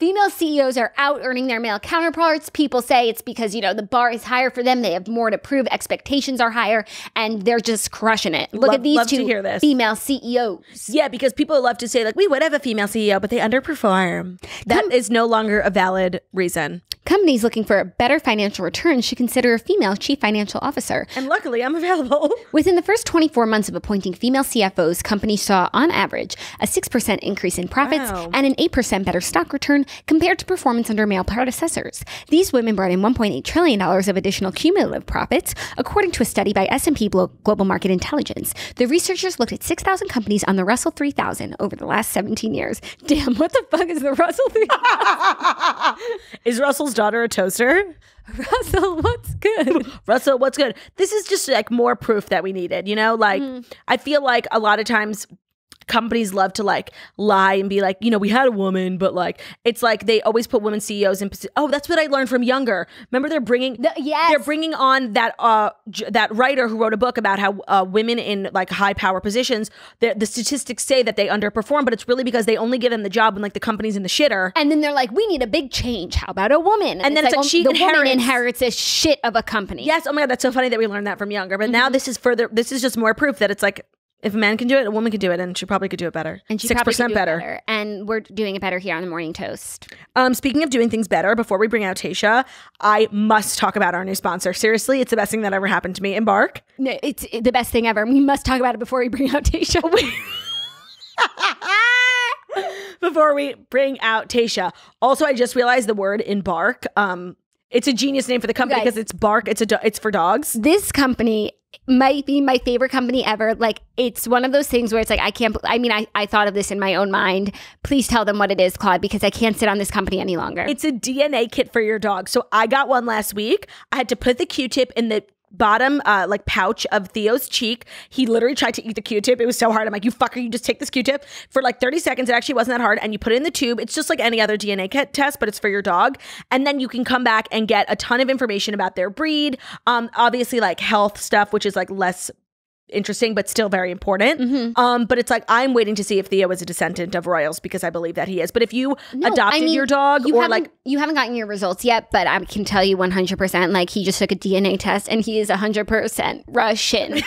Female C E Os are out earning their male counterparts. People say it's because, you know, the bar is higher for them. They have more to prove. Expectations are higher, and they're just crushing it. Look love, at these two female C E Os. Yeah, because people love to say, like, we would have a female C E O, but they underperform. That Com is no longer a valid reason. Companies looking for a better financial return should consider a female chief financial officer. And luckily, I'm available. Within the first twenty-four months of appointing female C F Os, companies saw, on average, a six percent increase in profits wow. and an eight percent better stock return compared to performance under male predecessors. These women brought in one point eight trillion dollars of additional cumulative profits, according to a study by S and P Global Market Intelligence. The researchers looked at six thousand companies on the Russell three thousand over the last seventeen years. Damn, what the fuck is the Russell three thousand? Is Russell's daughter a toaster? Russell, what's good? Russell, what's good? This is just like more proof that we needed, you know? Like, mm. I feel like a lot of times companies love to like lie and be like, you know, we had a woman, but like, it's like they always put women C E Os in. Oh, that's what I learned from Younger. Remember, they're bringing, the, yes. they're bringing on that uh j that writer who wrote a book about how uh, women in like high power positions, the, the statistics say that they underperform, but it's really because they only give them the job when like the company's in the shitter. And then they're like, we need a big change. How about a woman? And, and then it's, it's like, like she the inherits. woman inherits a shit of a company. Yes. Oh my God, that's so funny that we learned that from Younger. But mm-hmm. now this is further. This is just more proof that it's like, if a man can do it, a woman can do it, and she probably could do it better. And she probably could do better. better. And we're doing it better here on The Morning Toast. Um, speaking of doing things better, before we bring out Tayshia, I must talk about our new sponsor. Seriously, it's the best thing that ever happened to me. Embark. No, it's the best thing ever. We must talk about it before we bring out Tayshia. Before we bring out Tayshia. Also, I just realized the word Embark. Um, it's a genius name for the company because it's bark. It's a it's for dogs. This company might be my favorite company ever. Like, it's one of those things where it's like, I can't, I mean, I, I thought of this in my own mind. Please tell them what it is, Claude, because I can't sit on this company any longer. It's a D N A kit for your dog. So I got one last week. I had to put the Q-tip in the bottom uh, like pouch of Theo's cheek. He literally tried to eat the Q-tip. It was so hard. I'm like, you fucker, you just take this Q-tip for like thirty seconds. It actually wasn't that hard. And you put it in the tube. It's just like any other D N A test, but it's for your dog. And then you can come back and get a ton of information about their breed. Um, obviously like health stuff, which is like less interesting, but still very important. Mm-hmm. Um, but it's like, I'm waiting to see if Theo is a descendant of royals because I believe that he is. But if you no, adopted I mean, your dog, you or like you haven't gotten your results yet, but I can tell you one hundred percent. Like, he just took a D N A test and he is one hundred percent Russian.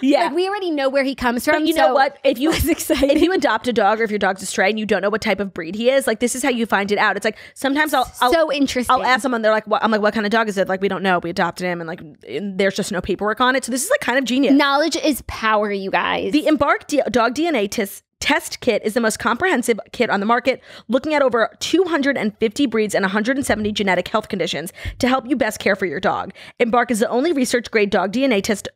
Yeah, like, we already know where he comes from. But you so know what? If you if you adopt a dog or if your dog's a stray and you don't know what type of breed he is, like, this is how you find it out. It's like sometimes I'll, I'll so interesting. I'll ask someone. They're like, what? I'm like, what kind of dog is it? Like, we don't know. We adopted him, and like, and there's just no paper. Paperwork on it. So this is like kind of genius. Knowledge is power, you guys. The Embark D dog D N A test test kit is the most comprehensive kit on the market, looking at over two hundred fifty breeds and one hundred seventy genetic health conditions to help you best care for your dog. Embark is the only research grade dog D N A test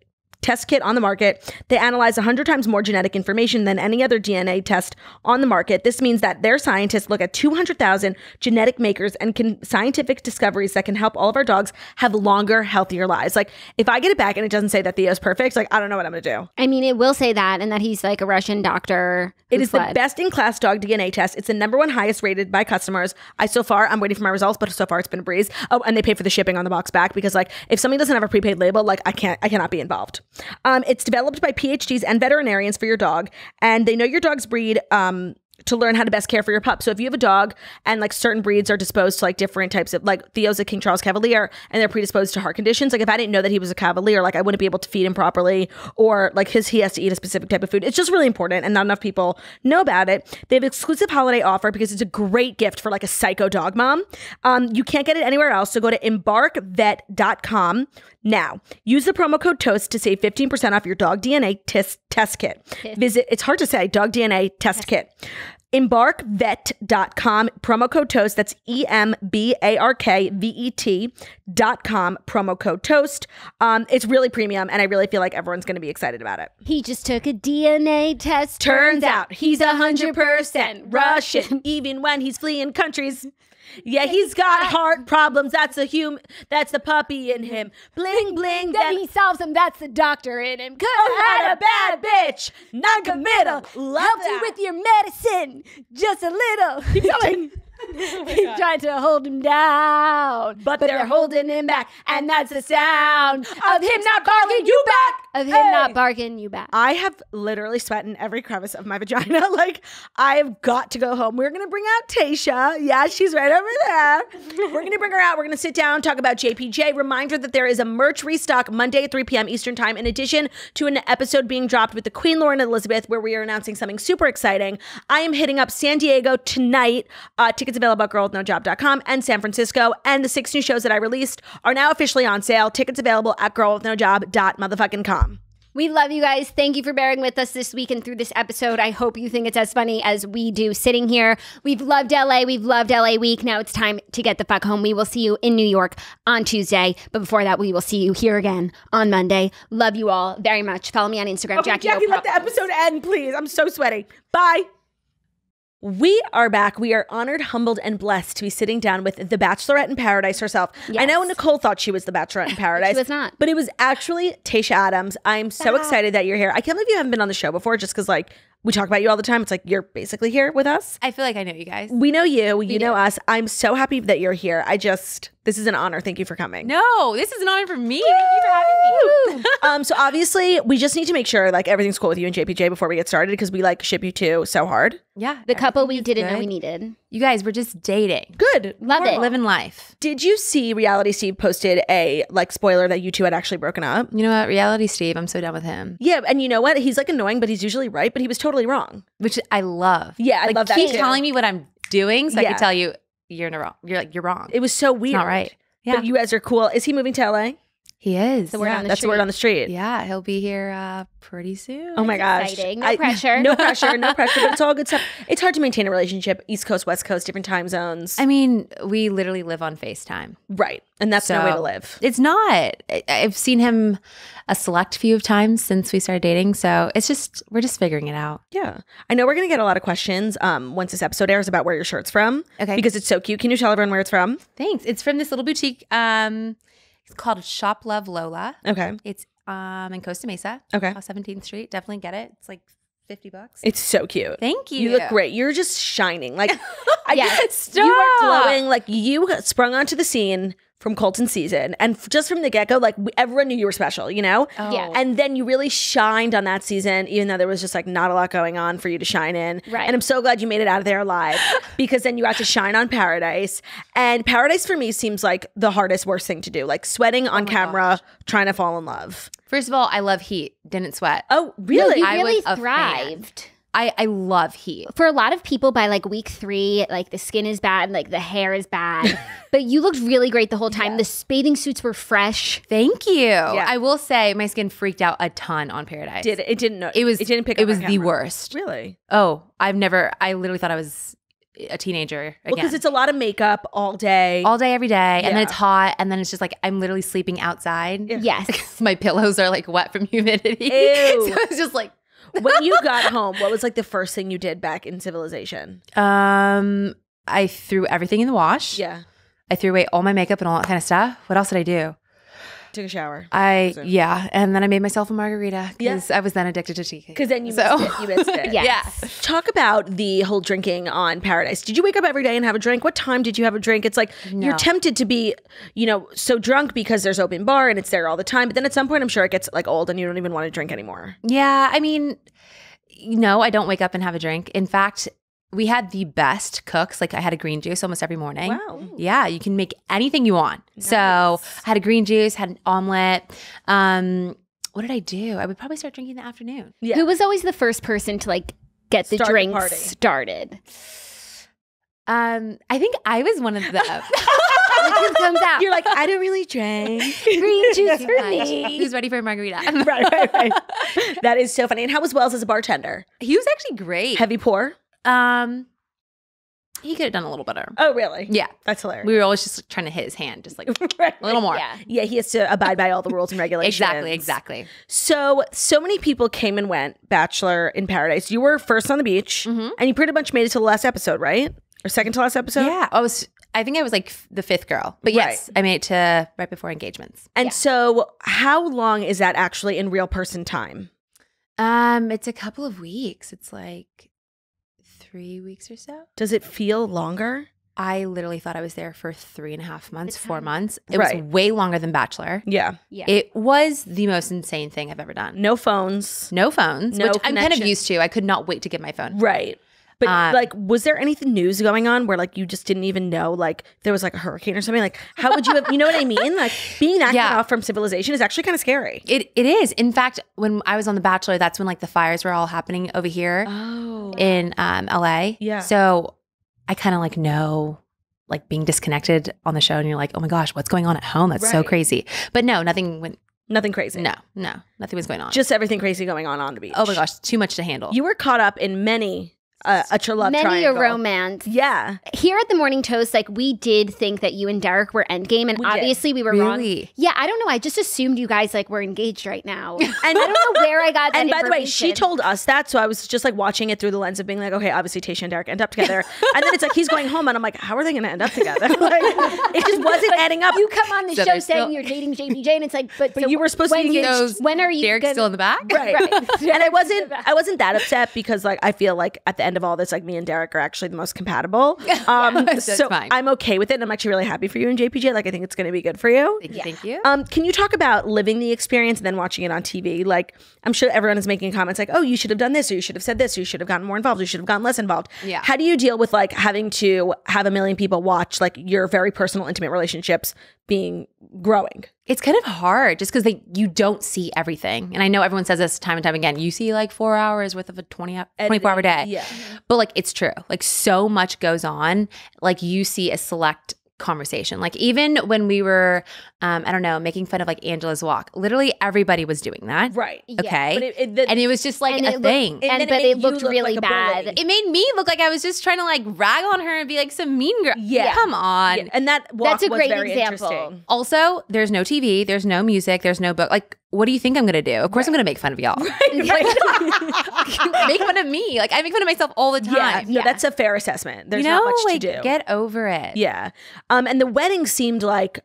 test kit on the market. They analyze one hundred times more genetic information than any other D N A test on the market. This means that their scientists look at two hundred thousand genetic makers and can scientific discoveries that can help all of our dogs have longer, healthier lives. Like, if I get it back and it doesn't say that Theo's perfect, like, I don't know what I'm going to do. I mean, it will say that, and that he's like a Russian doctor. It is fled. The best-in-class dog D N A test. It's the number one highest rated by customers. I, so far, I'm waiting for my results, but so far it's been a breeze. Oh, and they pay for the shipping on the box back because, like, if somebody doesn't have a prepaid label, like, I can't, I cannot be involved. Um, it's developed by P H Ds and veterinarians for your dog, and they know your dog's breed um, to learn how to best care for your pup. So if you have a dog and like certain breeds are disposed to like different types of, like, Theo's a King Charles Cavalier and they're predisposed to heart conditions. Like, if I didn't know that he was a Cavalier, like, I wouldn't be able to feed him properly, or like his he has to eat a specific type of food. It's just really important, and not enough people know about it. They have an exclusive holiday offer because it's a great gift for like a psycho dog mom. Um, you can't get it anywhere else, so go to embark vet dot com. Now, use the promo code TOAST to save fifteen percent off your dog D N A test, test kit. Visit, it's hard to say, dog D N A test kit. embark vet dot com, promo code TOAST. That's E M B A R K V E T dot com, promo code TOAST. Um, it's really premium, and I really feel like everyone's going to be excited about it. He just took a D N A test. Turns out he's one hundred percent Russian, even when he's fleeing countries. Yeah, he's got heart problems. That's the human. That's the puppy in him. Bling bling. Then he solves them. That's the doctor in him. Could have had a bad bitch, not committal. Helped you with your medicine, just a little. Keep going. He tried to hold him down, but they're holding him back, and that's the sound of him not barking you back. Of him not barking you back. I have literally sweat in every crevice of my vagina. Like, I've got to go home. We're gonna bring out Tayshia. Yeah, she's right over there. We're gonna bring her out. We're gonna sit down, talk about J P J. Reminder that there is a merch restock Monday at three P M Eastern time, in addition to an episode being dropped with the Queen Lauren and Elizabeth, where we are announcing something super exciting. I am hitting up San Diego tonight. Uh, tickets available at girl with no job dot com, and San Francisco, and the six new shows that I released are now officially on sale. Tickets available at girl with no job dot motherfucking com. We love you guys. Thank you for bearing with us this week and through this episode. I hope you think it's as funny as we do sitting here. We've loved L A. We've loved L A week. Now it's time to get the fuck home. We will see you in New York on Tuesday. But before that, we will see you here again on Monday. Love you all very much. Follow me on Instagram. Okay, Jackie, Jackie let the episode end, please. I'm so sweaty. Bye. We are back. We are honored, humbled, and blessed to be sitting down with the Bachelorette in Paradise herself. Yes. I know Nicole thought she was the Bachelorette in Paradise. She was not. But it was actually Tayshia Adams. I'm so Bye. excited that you're here. I can't believe you haven't been on the show before just because, like, we talk about you all the time. It's like you're basically here with us. I feel like I know you guys. We know you. We you do. know us. I'm so happy that you're here. I just, this is an honor. Thank you for coming. No, this is an honor for me. Woo! Thank you for having me. um, so obviously, we just need to make sure like everything's cool with you and J P J before we get started because we like ship you two so hard. Yeah. The couple we didn't good. know we needed. You guys, we're just dating. Good. Love we're it. Living life. Did you see Reality Steve posted a like spoiler that you two had actually broken up? You know what? Reality Steve, I'm so done with him. Yeah. And you know what? He's like annoying, but he's usually right. But he was totally totally wrong, which I love. Yeah, I like, love that. Keep too. telling me what I'm doing, so yeah. I can tell you you're in a wrong. You're like you're wrong. It was so weird. It's not right. Yeah, but you guys are cool. Is he moving to L A? He is. The word yeah, on the that's street. the word on the street. Yeah, he'll be here uh, pretty soon. Oh my gosh! Exciting. No I, pressure. No pressure. No pressure. But it's all good stuff. It's hard to maintain a relationship. East Coast, West Coast, different time zones. I mean, we literally live on FaceTime, right? And that's so, no way to live. It's not. I, I've seen him a select few of times since we started dating. So it's just, we're just figuring it out. Yeah. I know we're going to get a lot of questions um, once this episode airs about where your shirt's from. Okay. Because it's so cute. Can you tell everyone where it's from? Thanks. It's from this little boutique. Um, it's called Shop Love Lola. Okay. It's um, in Costa Mesa. Okay. Off seventeenth street. Definitely get it. It's like fifty bucks. It's so cute. Thank you. You look great. You're just shining. Like, I yes. Stop. You are glowing. Like, you sprung onto the scene from Colton season, and just from the get-go, like we, everyone knew you were special, you know? Oh. Yeah. And then you really shined on that season, even though there was just like not a lot going on for you to shine in. Right. And I'm so glad you made it out of there alive, because then you got to shine on Paradise. And Paradise for me seems like the hardest, worst thing to do, like sweating on oh camera, gosh. trying to fall in love. First of all, I love heat. Didn't sweat. Oh, really? No, you really I was thrived. A fan. I, I love heat. For a lot of people, by like week three, like the skin is bad, like the hair is bad. But you looked really great the whole time. Yeah. The bathing suits were fresh. Thank you. Yeah. I will say my skin freaked out a ton on Paradise. Did it, it didn't know it was it didn't pick up. It was the worst. Really? Oh, I've never I literally thought I was a teenager again. Well, because it's a lot of makeup all day. All day, every day. Yeah. And then it's hot. And then it's just like, I'm literally sleeping outside. Yeah. Yes. My pillows are like wet from humidity. Ew. So it's just like, when you got home, what was like the first thing you did back in civilization? Um, I threw everything in the wash. Yeah. I threw away all my makeup and all that kind of stuff. What else did I do? Took a shower. I, so. yeah. And then I made myself a margarita because yeah. I was then addicted to tea. Because then you so. missed it. You missed it. Yes. Yeah. Talk about the whole drinking on Paradise. Did you wake up every day and have a drink? What time did you have a drink? It's like no. you're tempted to be, you know, so drunk because there's open bar and it's there all the time. But then at some point, I'm sure it gets like old and you don't even want to drink anymore. Yeah. I mean, no, I don't wake up and have a drink. In fact, we had the best cooks. Like I had a green juice almost every morning. Wow. Yeah, you can make anything you want. Nice. So I had a green juice, had an omelet. Um, what did I do? I would probably start drinking in the afternoon. Yeah. Who was always the first person to like get start the drink the started? Um, I think I was one of them. It comes out. You're like, I don't really drink. Green juice for me. Who's ready for a margarita? Right, right, right. That is so funny. And how was Wells as a bartender? He was actually great. Heavy pour? Um, he could have done a little better. Oh, really? Yeah. That's hilarious. We were always just like, trying to hit his hand, just like right. a little more. Yeah. yeah, he has to abide by all the rules and regulations. Exactly, exactly. So, so many people came and went Bachelor in Paradise. You were first on the beach, mm-hmm. and you pretty much made it to the last episode, right? Or second to last episode? Yeah. I was... I think I was like the fifth girl, but yes, right. I made it to right before engagements. And yeah. so how long is that actually in real person time? Um, It's a couple of weeks. It's like three weeks or so. Does it feel longer? I literally thought I was there for three and a half months, it's four months. It right. was way longer than Bachelor. Yeah. yeah. It was the most insane thing I've ever done. No phones. No phones, no which connection. I'm kind of used to. I could not wait to get my phone. Right. But um, like, was there anything news going on where like you just didn't even know like there was like a hurricane or something? Like how would you have, you know what I mean? Like being that yeah. cut off from civilization is actually kind of scary. It It is. In fact, when I was on The Bachelor, that's when like the fires were all happening over here oh. in um, L A. Yeah. So I kind of like know like being disconnected on the show and you're like, oh my gosh, what's going on at home? That's right. so crazy. But no, nothing went. Nothing crazy. No, no, nothing was going on. Just everything crazy going on on the beach. Oh my gosh, too much to handle. You were caught up in many a, a true love triangle. Many a romance. Yeah. Here at the Morning Toast, like, we did think that you and Derek were endgame, and we obviously did. we were really? wrong. Yeah, I don't know. I just assumed you guys, like, were engaged right now. And I don't know where I got that. And by the way, she told us that, so I was just, like, watching it through the lens of being like, okay, obviously Tayshia and Derek end up together. And then it's like, he's going home, and I'm like, how are they going to end up together? Like, it just wasn't but adding up. You come on the so show saying you're dating J B J, and it's like, but, but so you were supposed to be engaged. Those, when are you Derek's gonna, still in the back? Right. Right. And I wasn't, I wasn't that upset, because, like, I feel like at the end of all this, like, me and Derek are actually the most compatible. Um, so so fine. I'm okay with it, and I'm actually really happy for you and J P J. Like, I think it's going to be good for you. Thank you. Yeah. Thank you. Um, can you talk about living the experience and then watching it on T V? Like, I'm sure everyone is making comments like, oh, you should have done this, or you should have said this, or you should have gotten more involved, or you should have gotten less involved. Yeah. How do you deal with, like, having to have a million people watch, like, your very personal, intimate relationships being growing? It's kind of hard, just because they you don't see everything. And I know everyone says this time and time again. You see, like, four hours worth of a twenty-four hour day. Yeah. But, like, it's true. Like, so much goes on. Like, you see a select conversation. Like, even when we were, um, I don't know, making fun of, like, Angela's walk, literally everybody was doing that. Right. Okay. Yeah. It, it, the, and it was just, like, a looked, thing. And, and But it, it looked really look like bad. It made me look like I was just trying to, like, rag on her and be, like, some mean girl. Yeah. Come on. Yeah. And that walk That's a was great very example. Also, there's no T V. There's no music. There's no book. Like, what do you think I'm going to do? Of course right. I'm going to make fun of y'all. Right, right. Make fun of me. Like, I make fun of myself all the time. Yeah, no, yeah. that's a fair assessment. There's you know, not much like, to do. Get over it. Yeah. Um, and the wedding seemed like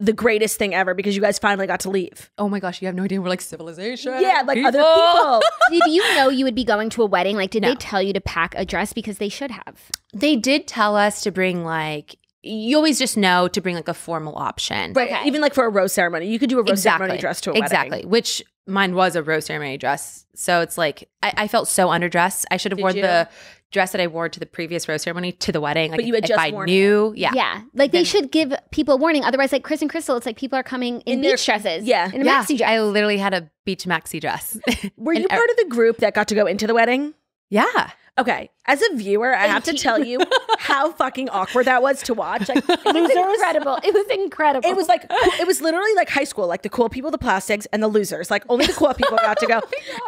the greatest thing ever, because you guys finally got to leave. Oh my gosh, you have no idea. We're like civilization. Yeah, like people. Other people. Did you know you would be going to a wedding? Like, did no. they tell you to pack a dress? Because they should have. They did tell us to bring, like, you always just know to bring, like, a formal option. Right. Okay. Even, like, for a rose ceremony. You could do a rose exactly. ceremony dress to a exactly. wedding. Exactly. Which mine was a rose ceremony dress. So it's like, I, I felt so underdressed. I should have Did worn you? the dress that I wore to the previous rose ceremony to the wedding. Like, but you had if, just if I knew, it. yeah. Yeah. Like, then, they should give people warning. Otherwise, like Chris and Crystal, it's like people are coming in, in beach their, dresses. Yeah. In a yeah. maxi dress. I literally had a beach maxi dress. Were you part of the group that got to go into the wedding? Yeah. Okay, as a viewer, I have to tell you how fucking awkward that was to watch. Like, it was incredible. It was incredible. It was like, it was literally like high school, like the cool people, the plastics, and the losers. Like, only the cool people got to go.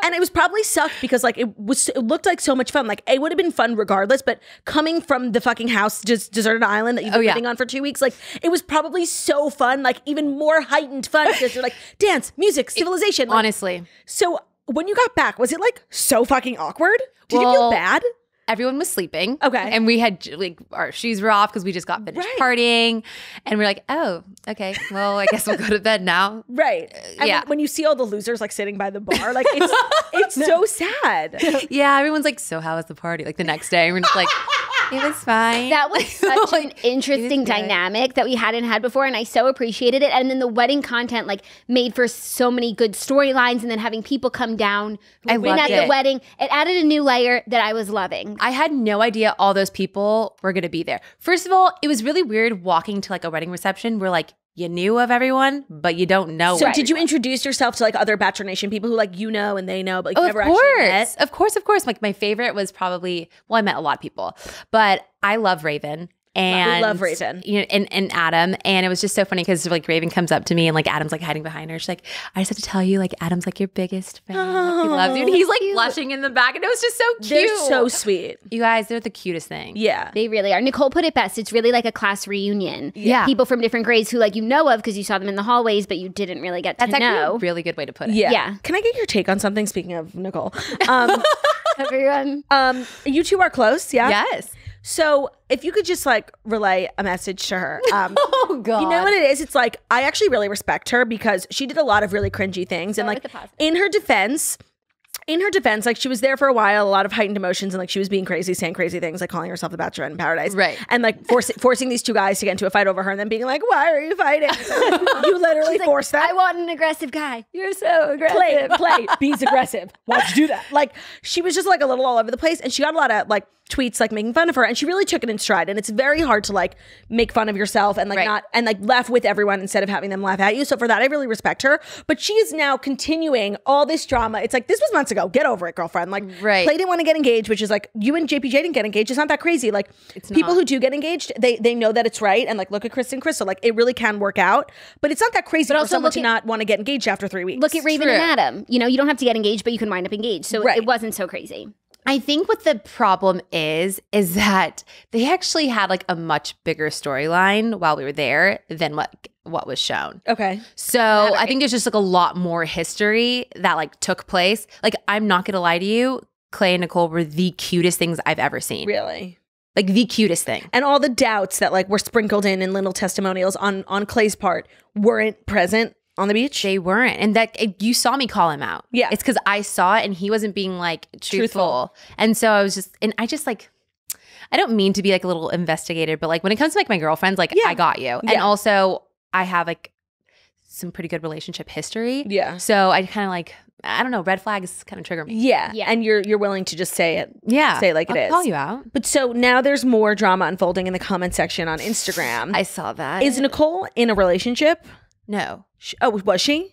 And it was probably sucked because, like, it was, it looked like so much fun. Like, it would have been fun regardless, but coming from the fucking house, just deserted island that you've been oh, yeah. living on for two weeks, like, it was probably so fun, like, even more heightened fun because you're like, dance, music, civilization. It, like, honestly. So, when you got back, was it, like, so fucking awkward? Did well, you feel bad? Everyone was sleeping. Okay. And we had, like, our shoes were off because we just got finished right. partying. And we're like, oh, okay, well, I guess we'll go to bed now. Right. Uh, yeah. Mean, when you see all the losers, like, sitting by the bar, like, it's, it's so sad. Yeah, everyone's like, so how was the party? Like, the next day, we're just like... It was fine. That was such like, an interesting dynamic that we hadn't had before, and I so appreciated it. And then the wedding content, like, made for so many good storylines, and then having people come down who win at the wedding. It added a new layer that I was loving. I had no idea all those people were going to be there. First of all, it was really weird walking to, like, a wedding reception where, like, you knew of everyone, but you don't know. So, did you introduce yourself to, like, other Bachelor Nation people who, like, you know and they know, but, like, oh, never of course. actually met? Of course, of course. Like, my favorite was probably, well, I met a lot of people, but I love Raven. And we love Raven, you know, and, and Adam, and it was just so funny because, like, Raven comes up to me and, like, Adam's, like, hiding behind her. She's like, I just have to tell you, like, Adam's, like, your biggest fan. Oh, he loves you, and he's, like, cute. Blushing in the back, and it was just so cute. They're so sweet. You guys, they're the cutest thing. Yeah, they really are. Nicole put it best. It's really like a class reunion. Yeah, people from different grades who, like, you know of because you saw them in the hallways, but you didn't really get to know. That's actually a really good way to put it. Yeah. yeah. Can I get your take on something? Speaking of Nicole, um, everyone, um, you two are close. Yeah. Yes. So if you could just, like, relay a message to her. Um, oh, God. You know what it is? It's like, I actually really respect her because she did a lot of really cringy things. And, like, in her defense... In her defense, like, she was there for a while, a lot of heightened emotions, and, like, she was being crazy, saying crazy things, like calling herself the Bachelorette in Paradise. Right. And, like, forcing forcing these two guys to get into a fight over her and then being like, why are you fighting? Like, you literally like, forced that. I want an aggressive guy. You're so aggressive. Play, play. Be's aggressive. Why'd you do that? Like, she was just, like, a little all over the place, and she got a lot of, like, tweets, like, making fun of her, and she really took it in stride, and it's very hard to, like, make fun of yourself and, like, right. not, and, like, laugh with everyone instead of having them laugh at you. So for that, I really respect her, but she is now continuing all this drama. It's like, this was months ago. Go get over it, girlfriend. Like, right. Clay didn't want to get engaged, which is like, you and J P J didn't get engaged. It's not that crazy. Like, it's people not. who do get engaged, they they know that it's right. And, like, look at Chris and Crystal. Like, it really can work out. But it's not that crazy but for someone to at, not want to get engaged after three weeks. Look at Raven True. and Adam. You know, you don't have to get engaged, but you can wind up engaged. So right. it wasn't so crazy. I think what the problem is, is that they actually had like a much bigger storyline while we were there than what what was shown. Okay. So right. I think there's just like a lot more history that like took place. Like, I'm not going to lie to you, Clay and Nicole were the cutest things I've ever seen. Really? Like the cutest thing. And all the doubts that like were sprinkled in in little testimonials on, on Clay's part weren't present on the beach. They weren't. And that it, you saw me call him out. Yeah. It's because I saw it and he wasn't being like truthful. truthful. And so I was just, and I just like, I don't mean to be like a little investigator, but like when it comes to like my girlfriends, like yeah. I got you. Yeah. And also I have like some pretty good relationship history. Yeah. So I kind of like, I don't know, red flags kind of trigger me. Yeah. yeah. And you're you're willing to just say it. Yeah. Say it like I'll it is. I'll call you out. But so now there's more drama unfolding in the comment section on Instagram. I saw that. Is Nicole in a relationship? No. She, oh, was she?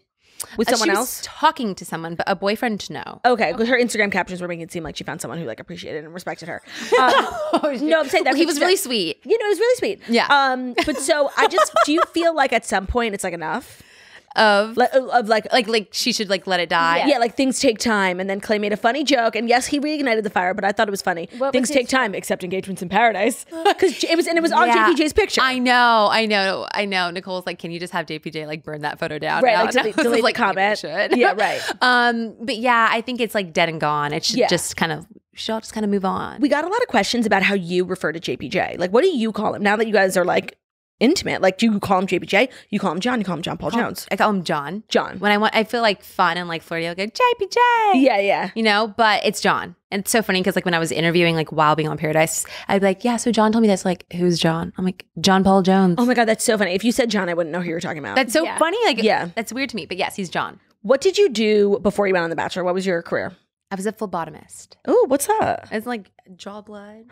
With uh, someone she was else? Talking to someone, but a boyfriend, no. Okay. Because her Instagram captions were making it seem like she found someone who like appreciated and respected her. Um, oh, no, I'm saying that. Well, he was really sweet. You know, he was really sweet. Yeah. Um, but so I just, do you feel like at some point it's like enough? Of, Le of like like like she should like let it die. Yeah. yeah, like things take time. And then Clay made a funny joke, and yes, he reignited the fire, but I thought it was funny. What things was take time, except engagements in paradise, because it was and it was on yeah. J P J's picture. I know, I know, I know. Nicole's like, can you just have J P J like burn that photo down? Right, now? like delete, delete like, the comment. Yeah, right. Um, but yeah, I think it's like dead and gone. It should yeah. just kind of. Should all just kind of move on. We got a lot of questions about how you refer to J P J. Like, what do you call him now that you guys are like intimate? Like, do you call him J P J? You call him John? You call him John Paul call Jones? Him, I call him John. John. When I want, I feel like fun and like flirty, I'll go J P J. Yeah, yeah. You know, but it's John. And it's so funny because like when I was interviewing like while being on Paradise, I'd be like, yeah, so John told me that's like, who's John? I'm like, John Paul Jones. Oh my God, that's so funny. If you said John, I wouldn't know who you were talking about. That's so yeah. funny. Like, yeah. that's weird to me. But yes, he's John. What did you do before you went on The Bachelor? What was your career? I was a phlebotomist. Oh, what's that? It's like draw blood.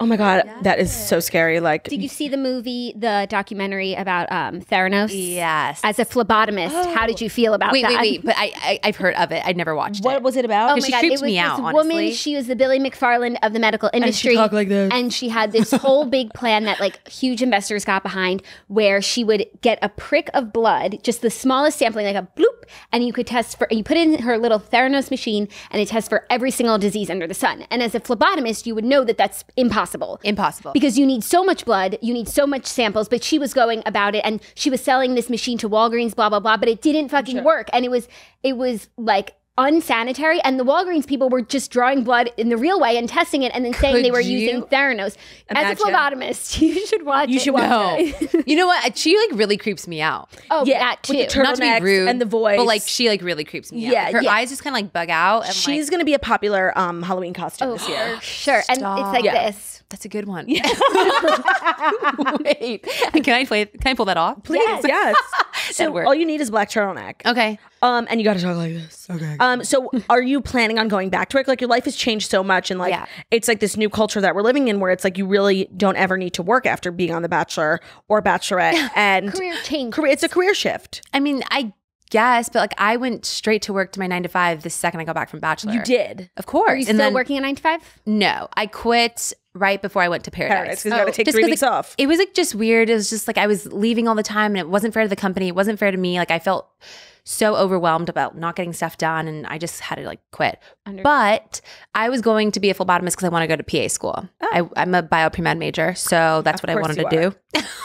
Oh my God, yes. that is so scary. Like, did you see the movie, the documentary about um, Theranos? Yes. As a phlebotomist, oh. how did you feel about wait, that? Wait, wait, wait. But I, I, I've heard of it. I'd never watched what it. What was it about? Oh my she God, creeped it was me this out, woman. Honestly. She was the Billy McFarland of the medical industry. And she talked like this. And she had this whole big plan that like huge investors got behind, where she would get a prick of blood, just the smallest sampling, like a bloop, and you could test for. You put it in her little Theranos machine, and it tests for every single disease under the sun. And as a phlebotomist, you would know that that's impossible. Impossible. Because you need so much blood, you need so much samples, but she was going about it and she was selling this machine to Walgreens, blah, blah, blah, but it didn't fucking sure. work. And it was, it was like unsanitary. And the Walgreens people were just drawing blood in the real way and testing it and then Could saying they were using Theranos. Imagine. As a phlebotomist, you should watch you it. You should watch no. it. You know what? She like really creeps me out. Oh, yeah. That too. With the Not to be rude. And the voice. But like she like really creeps me yeah, out. Like, her yeah. eyes just kind of like bug out. And, She's like, going to be a popular um, Halloween costume oh, this year. Sure. Stop. And it's like yeah. this. That's a good one. Yeah. Wait. Can I, play, can I pull that off? Please. Yes. yes. So all you need is black turtleneck. Okay. Um, and you got to talk like this. Okay. Um, so are you planning on going back to work? Like your life has changed so much, and like yeah. it's like this new culture that we're living in where it's like you really don't ever need to work after being on The Bachelor or Bachelorette and career change. Career, it's a career shift. I mean, I guess, but like I went straight to work to my nine to five the second I got back from Bachelor. You did, of course. Are you and still then, working at nine to five? No, I quit right before I went to Paradise. Paradise, because oh. you got to take three weeks like, off. It was like just weird. It was just like I was leaving all the time, and it wasn't fair to the company. It wasn't fair to me. Like I felt so overwhelmed about not getting stuff done, and I just had to like quit. Under but I was going to be a phlebotomist because I want to go to P A school. Oh. I, I'm a bio pre-med major, so that's of what I wanted to do. Of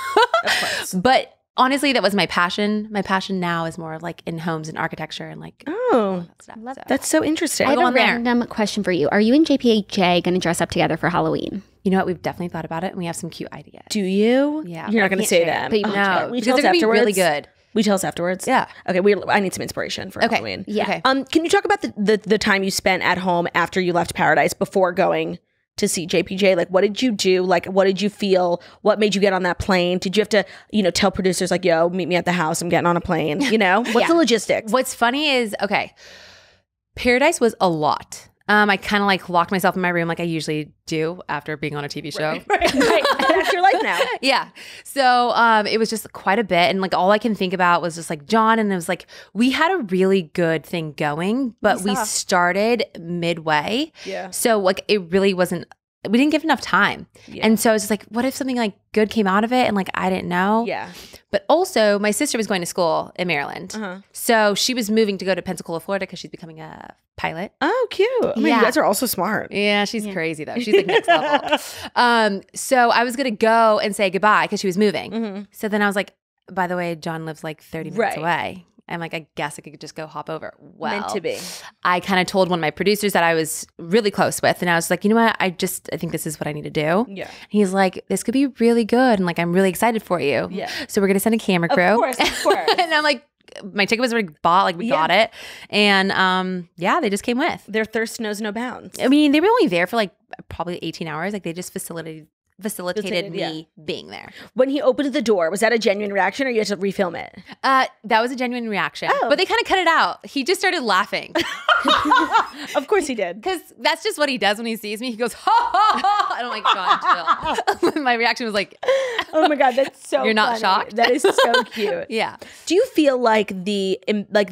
course. But honestly, that was my passion. My passion now is more of like in homes and architecture and like oh, that stuff. Love so. That's so interesting. I have a random there. question for you. Are you and J P J going to dress up together for Halloween? You know what? We've definitely thought about it, and we have some cute ideas. Do you? Yeah, you're not going to say them. It, but oh, no, we because they're going to be really good. We tell us afterwards. Yeah. Okay. We. I need some inspiration for okay. Halloween. Yeah. Okay. Um. Can you talk about the, the the time you spent at home after you left Paradise before going to see J P J? Like, what did you do? Like, what did you feel? What made you get on that plane? Did you have to, you know, tell producers like, "Yo, meet me at the house. I'm getting on a plane." You know, what's yeah. the logistics? What's funny is okay. Paradise was a lot. Um, I kind of like locked myself in my room like I usually do after being on a T V show. Right, right, right. That's your life now. Yeah. So um, it was just quite a bit. And like all I can think about was just like John. And it was like we had a really good thing going, but we, we started midway. Yeah. So like it really wasn't we didn't give enough time. Yeah. And so I was just like, what if something like good came out of it and like I didn't know? Yeah. But also my sister was going to school in Maryland. Uh-huh. So she was moving to go to Pensacola, Florida because she's becoming a pilot. Oh, cute. I mean, yeah. You guys are also smart. Yeah, she's yeah. crazy though. She's like next level. Um, so I was going to go and say goodbye because she was moving. Mm-hmm. So then I was like, by the way, John lives like thirty minutes right. away. I'm like, I guess I could just go hop over. Well, meant to be. I kind of told one of my producers that I was really close with, and I was like, you know what? I just, I think this is what I need to do. Yeah. He's like, this could be really good, and like, I'm really excited for you. Yeah. So we're gonna send a camera crew. Of course, of course. And I'm like, my ticket was already bought. Like we yeah. got it, and um, yeah, they just came with. Their thirst knows no bounds. I mean, they were only there for like probably eighteen hours. Like they just facilitated. Facilitated me yeah. being there. When he opened the door, was that a genuine reaction or you had to refilm it? Uh, that was a genuine reaction. Oh. But they kind of cut it out. He just started laughing. Of course he did. Because that's just what he does when he sees me. He goes, ha, ha, ha. And I'm like, God, chill. My reaction was like, oh my God, that's so You're not funny. Shocked? That is so cute. Yeah. Do you feel like the, like,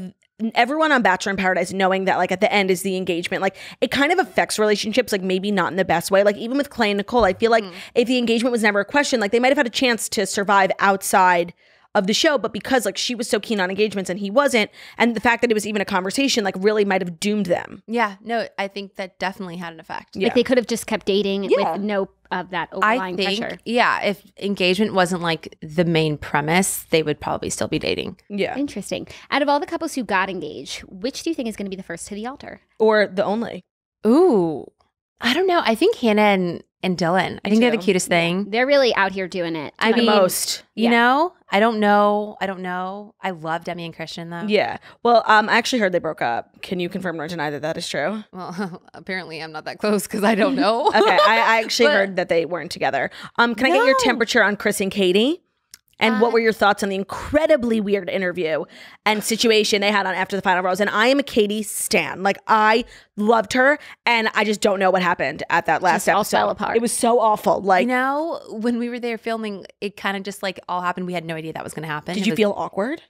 everyone on Bachelor in Paradise knowing that like at the end is the engagement, like it kind of affects relationships, like maybe not in the best way. Like even with Clay and Nicole, I feel like mm. if the engagement was never a question, like they might have had a chance to survive outside of the show, but because like she was so keen on engagements and he wasn't, and the fact that it was even a conversation like really might have doomed them. Yeah, no, I think that definitely had an effect. Yeah. Like they could have just kept dating yeah. with no of that overlying pressure. Yeah, if engagement wasn't like the main premise, they would probably still be dating. Yeah. Interesting. Out of all the couples who got engaged, which do you think is going to be the first to the altar? Or the only? Ooh, I don't know. I think Hannah and And Dylan, Me I think too. They're the cutest thing. They're really out here doing it. I mean, the most. You yeah. know, I don't know. I don't know. I love Demi and Christian though. Yeah. Well, um, I actually heard they broke up. Can you confirm or deny that that is true? Well, apparently I'm not that close because I don't know. Okay, I, I actually but, heard that they weren't together. Um, can no. I get your temperature on Chris and Katie? And uh, what were your thoughts on the incredibly weird interview and situation they had on After the Final Rose? And I am a Katie stan. Like, I loved her, and I just don't know what happened at that last episode. It all fell apart. It was so awful. Like, you know, when we were there filming, it kind of just, like, all happened. We had no idea that was going to happen. Did it you was, feel awkward?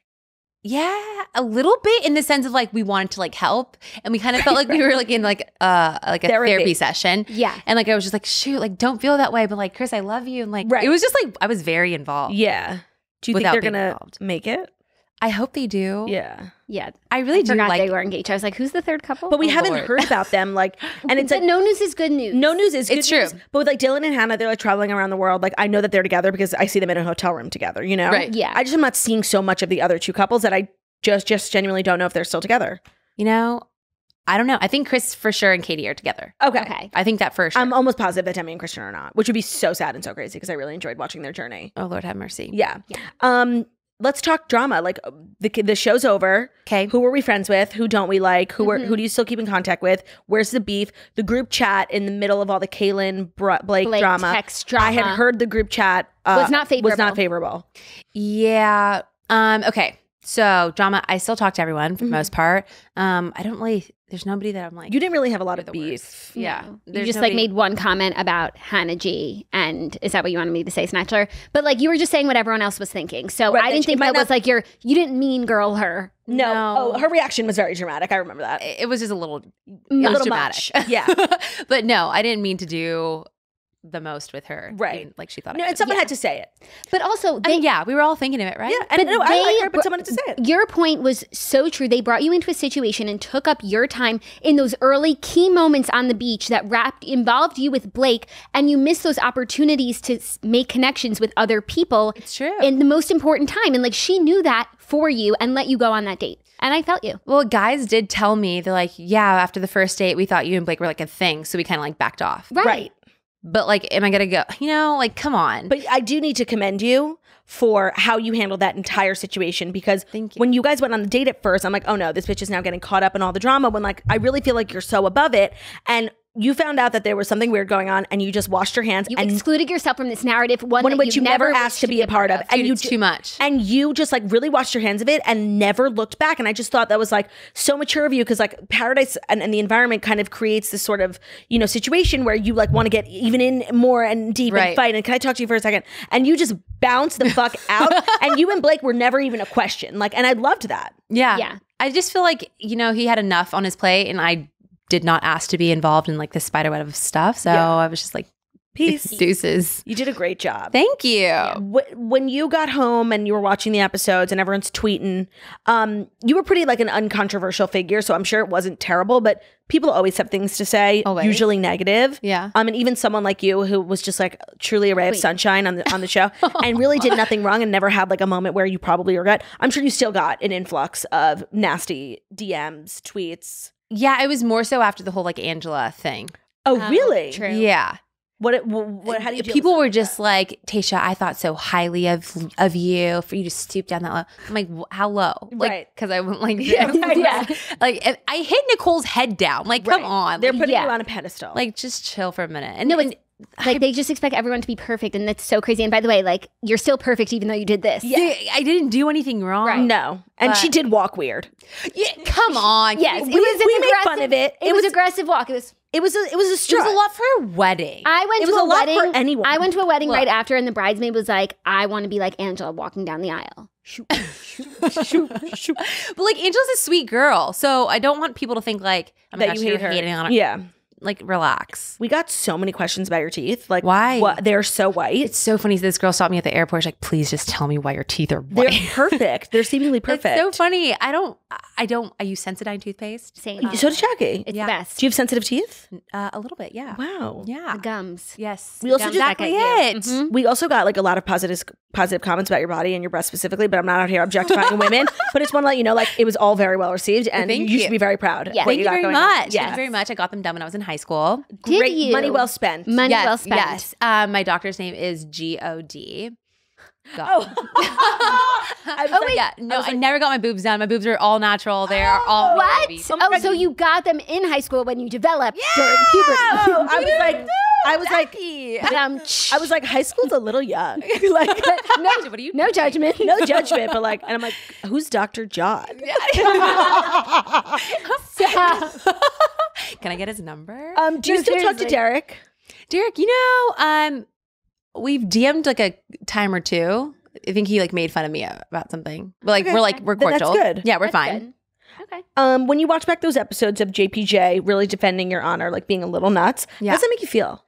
Yeah, a little bit in the sense of, like, we wanted to, like, help. And we kind of felt like we were, like, in, like, uh, like a therapy. therapy session. Yeah. And, like, I was just like, shoot, like, don't feel that way. But, like, Chris, I love you. And, like, right. it was just, like, I was very involved. Yeah. Do you think they're gonna make it? I hope they do. Yeah, yeah. I really I do forgot like they were engaged. I was like, who's the third couple? But we oh haven't Lord. heard about them. Like, and it's like no news is good news. No news is good it's true. News. But with like Dylan and Hannah, they're like traveling around the world. Like, I know that they're together because I see them in a hotel room together. You know, right? Yeah. I just am not seeing so much of the other two couples that I just just genuinely don't know if they're still together. You know. I don't know. I think Chris for sure and Katie are together. Okay. okay. I think that for sure. I'm almost positive that Demi and Christian are not, which would be so sad and so crazy because I really enjoyed watching their journey. Oh, Lord have mercy. Yeah. yeah. Um, let's talk drama. Like the the show's over. Okay. Who were we friends with? Who don't we like? Who mm-hmm. are, who do you still keep in contact with? Where's the beef? The group chat in the middle of all the Kaylin Bra Blake, Blake drama. Text drama. I had heard the group chat uh, was not favorable. Was not favorable. Yeah. Um. Okay. So drama. I still talk to everyone for mm-hmm. the most part. Um. I don't really. There's nobody that I'm like. You didn't really have a lot of beef. No. Yeah. There's you just nobody. like made one comment about Hannah G. And is that what you wanted me to say, Snatchler? But like you were just saying what everyone else was thinking. So right, I didn't think that was like your, you didn't mean girl her. No. no. Oh, her reaction was very dramatic. I remember that. It was just a little, a little dramatic. Much. Yeah. But no, I didn't mean to do the most with her. Right. I mean, like she thought. No, I and someone yeah. had to say it. But also. They, I mean, yeah, we were all thinking of it, right? Yeah. And no, I like her, but someone had to say it. Your point was so true. They brought you into a situation and took up your time in those early key moments on the beach that wrapped, involved you with Blake, and you missed those opportunities to make connections with other people. It's true. In the most important time. And like she knew that for you and let you go on that date. And I felt you. Well, guys did tell me, they're like, yeah, after the first date, we thought you and Blake were like a thing. So we kind of like backed off. Right. right. But like, am I going to go, you know, like, come on. But I do need to commend you for how you handled that entire situation because Thank you. When you guys went on the date at first, I'm like, oh no, this bitch is now getting caught up in all the drama when like, I really feel like you're so above it. And you found out that there was something weird going on and you just washed your hands. You and excluded yourself from this narrative, one, one which you never asked to be a part of. of. And you too much. And you just like really washed your hands of it and never looked back. And I just thought that was like so mature of you because like Paradise and, and the environment kind of creates this sort of, you know, situation where you like want to get even in more and deep right. and fight. And can I talk to you for a second? And you just bounced the fuck out. And you and Blake were never even a question. Like, and I loved that. Yeah. Yeah. I just feel like, you know, he had enough on his plate and I did not ask to be involved in like this spiderweb of stuff. So yeah. I was just like, Peace. Deuces. You did a great job. Thank you. Yeah. When you got home and you were watching the episodes and everyone's tweeting, um, you were pretty like an uncontroversial figure, so I'm sure it wasn't terrible, but people always have things to say, always. Usually negative. Yeah. Um, and even someone like you who was just like truly a ray Wait. of sunshine on the, on the show and really did nothing wrong and never had like a moment where you probably regret. I'm sure you still got an influx of nasty D Ms, tweets. Yeah, it was more so after the whole like Angela thing. Oh, um, really? True. Yeah. What, what, what, how do you people were just that? Like, Tayshia, I thought so highly of of you for you to stoop down that low. I'm like, how low? Like, right. Because I went like, yeah, yeah, yeah. Like, if I hit Nicole's head down. Like, right. Come on. They're like, putting yeah. you on a pedestal. Like, just chill for a minute. And no, and like I, they just expect everyone to be perfect, and that's so crazy. And by the way, like, you're still perfect even though you did this. Yeah, I didn't do anything wrong. Right. No, and but, she did walk weird. Yeah, come on. Yes, we, it was we made fun of it. It, it was, was aggressive walk. It was. It was a, it was a stretch. It was a lot for a wedding. I went it to was a, a lot wedding. For anyone. I went to a wedding Look. right after, and the bridesmaid was like, "I want to be like Angela walking down the aisle." Shoot, shoot, shoot, shoot. But like, Angela's a sweet girl, so I don't want people to think like oh my that gosh, you hate her. Hating on her. Yeah. Like, relax. We got so many questions about your teeth. Like, why? What, they're so white. It's so funny. This girl stopped me at the airport. She's like, please just tell me why your teeth are white. They're perfect. They're seemingly perfect. It's so funny. I don't, I don't, I use Sensodyne toothpaste. Same. Um, so does Jackie. It's yeah. the best. Do you have sensitive teeth? Uh, a little bit, yeah. Wow. Yeah. The gums. Yes. We also just, exactly it. Mm-hmm. We also got like a lot of positive, positive comments about your body and your breasts specifically, but I'm not out here objectifying women. But I just want to let you know, like, it was all very well received and well, you, you should be very proud. Yeah. Of what Thank you, you got very much. Yes. Thank you very much. I got them done when I was in high school. Did Great, you? Money well spent. Money yes, well spent. Yes. Um, my doctor's name is G O D. God. Oh, I oh like, yeah. No, I, like, I never got my boobs done. My boobs are all natural. They are oh, all what? Baby. Oh, oh so you got them in high school when you developed yeah! during puberty. Oh, I was like, I was like, I was like, high school's a little young. Like, no, what are you no judgment, no judgment. But like, and I'm like, who's Doctor John? Can I get his number? Um, do no, you still seriously. talk to Derek? Derek, you know, um, we've D M'd like a time or two. I think he like made fun of me about something. But like okay. we're like we're cordial. That's good. Yeah, we're that's fine. Good. Okay. Um, when you watch back those episodes of J P J really defending your honor, like being a little nuts, yeah. how does that make you feel?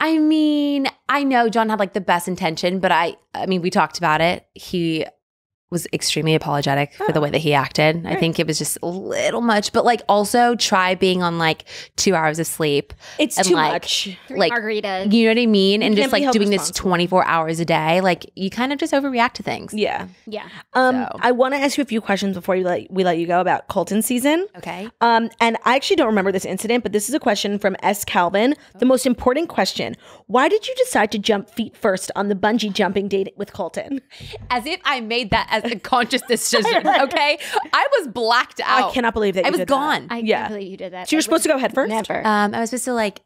I mean, I know John had like the best intention, but I, I mean, we talked about it. He was extremely apologetic oh. for the way that he acted. Right. I think it was just a little much, but like also try being on like two hours of sleep. It's and, too like, much. Three like, margaritas. You know what I mean? And just like doing this twenty-four hours a day. Like you kind of just overreact to things. Yeah. Yeah. Um, so. I want to ask you a few questions before you let, we let you go about Colton season. Okay. Um, and I actually don't remember this incident, but this is a question from S. Calvin. Oh. The most important question. Why did you decide to jump feet first on the bungee jumping date with Colton? As if I made that as a conscious decision, okay? I was blacked out. I cannot believe that you I was did gone. That. I yeah. can't believe you did that. So you were supposed to go head first? Never. Um, I was supposed to like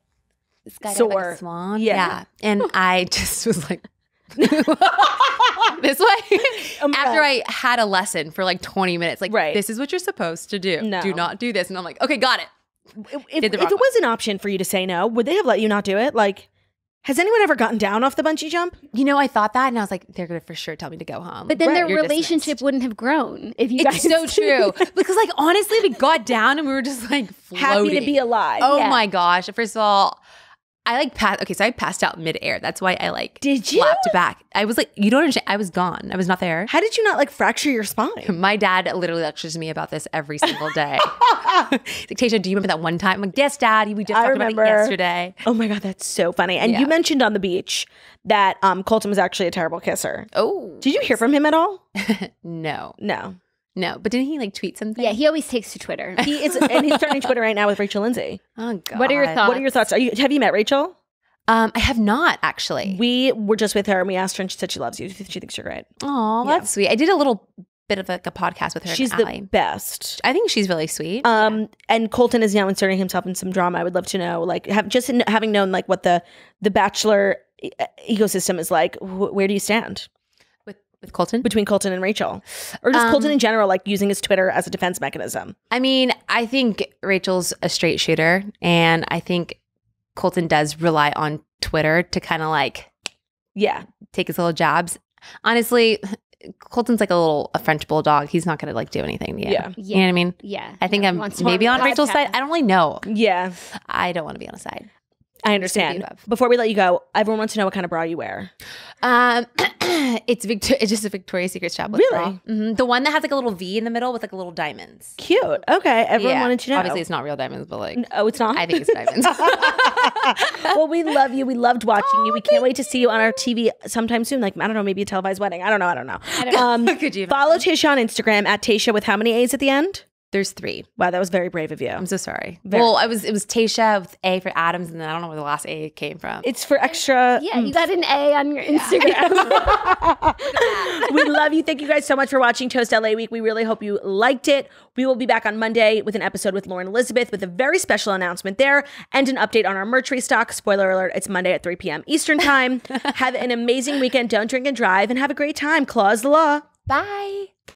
skydive like a swan. Yeah. yeah. And I just was like, this way. Um, After I had a lesson for like twenty minutes, like right. this is what you're supposed to do. No. Do not do this. And I'm like, okay, got it. If, if it one. was an option for you to say no, would they have let you not do it? Like, has anyone ever gotten down off the bungee jump? You know, I thought that, and I was like, they're going to for sure tell me to go home. But then right. their You're relationship dismissed. Wouldn't have grown if you it's guys. It's so true. Because, like, honestly, we got down, and we were just, like, floating. Happy to be alive. Oh, yeah. my gosh. First of all, I, like, passed. Okay, so I passed out midair. That's why I, like, did you? Flapped back. I was like, you don't understand. I was gone. I was not there. How did you not, like, fracture your spine? My dad literally lectures me about this every single day. He's like, Tayshia, do you remember that one time? I'm like, yes, Dad. We just talked remember. about it yesterday. Oh my God, that's so funny. And yeah. you mentioned on the beach that um, Colton was actually a terrible kisser. Oh. Did you hear from him at all? No. No. No. But didn't he like tweet something? Yeah, he always takes to Twitter. He is, and he's starting Twitter right now with Rachel Lindsay. Oh God. What are your thoughts? What are your thoughts? Are you, have you met Rachel? Um, I have not actually. We were just with her and we asked her and she said she loves you. She thinks you're great. Oh, yeah. That's sweet. I did a little bit of like a podcast with her. She's the best. I think she's really sweet. Um, and Colton is now inserting himself in some drama. I would love to know, like, have, just in, having known like what the the Bachelor e ecosystem is like. Wh where do you stand with with Colton? Between Colton and Rachel, or just um, Colton in general, like using his Twitter as a defense mechanism. I mean, I think Rachel's a straight shooter, and I think Colton does rely on Twitter to kind of like, yeah, take his little jabs. Honestly. Colton's like a little a French bulldog. He's not gonna like do anything. Yeah. yeah. You know what I mean? Yeah. I think no, I'm maybe on Rachel's side. I don't really know. Yeah. I don't want to be on a side. I understand. Before we let you go, everyone wants to know what kind of bra you wear. Um, it's Victor- It's just a Victoria's Secret strapless really? bra. Mm-hmm. The one that has like a little V in the middle with like little diamonds. Cute. Okay. Everyone yeah. wanted to know. Obviously, it's not real diamonds, but like. Oh, no, it's not? I think it's diamonds. Well, we love you. We loved watching oh, you. We can't wait to see you on our T V sometime soon. Like, I don't know, maybe a televised wedding. I don't know. I don't know. I don't know. Um, Could you follow Tayshia on Instagram at Tayshia with how many A's at the end? There's three. Wow, that was very brave of you. I'm so sorry. Very. Well, I was. It was Tayshia with A for Adams, and then I don't know where the last A came from. It's for extra. Yeah, you got an A on your Instagram. We love you. Thank you guys so much for watching Toast L A Week. We really hope you liked it. We will be back on Monday with an episode with Lauren Elizabeth with a very special announcement there and an update on our merch restock. Spoiler alert, it's Monday at three p m Eastern time. Have an amazing weekend. Don't drink and drive, and have a great time. Clause the law. Bye.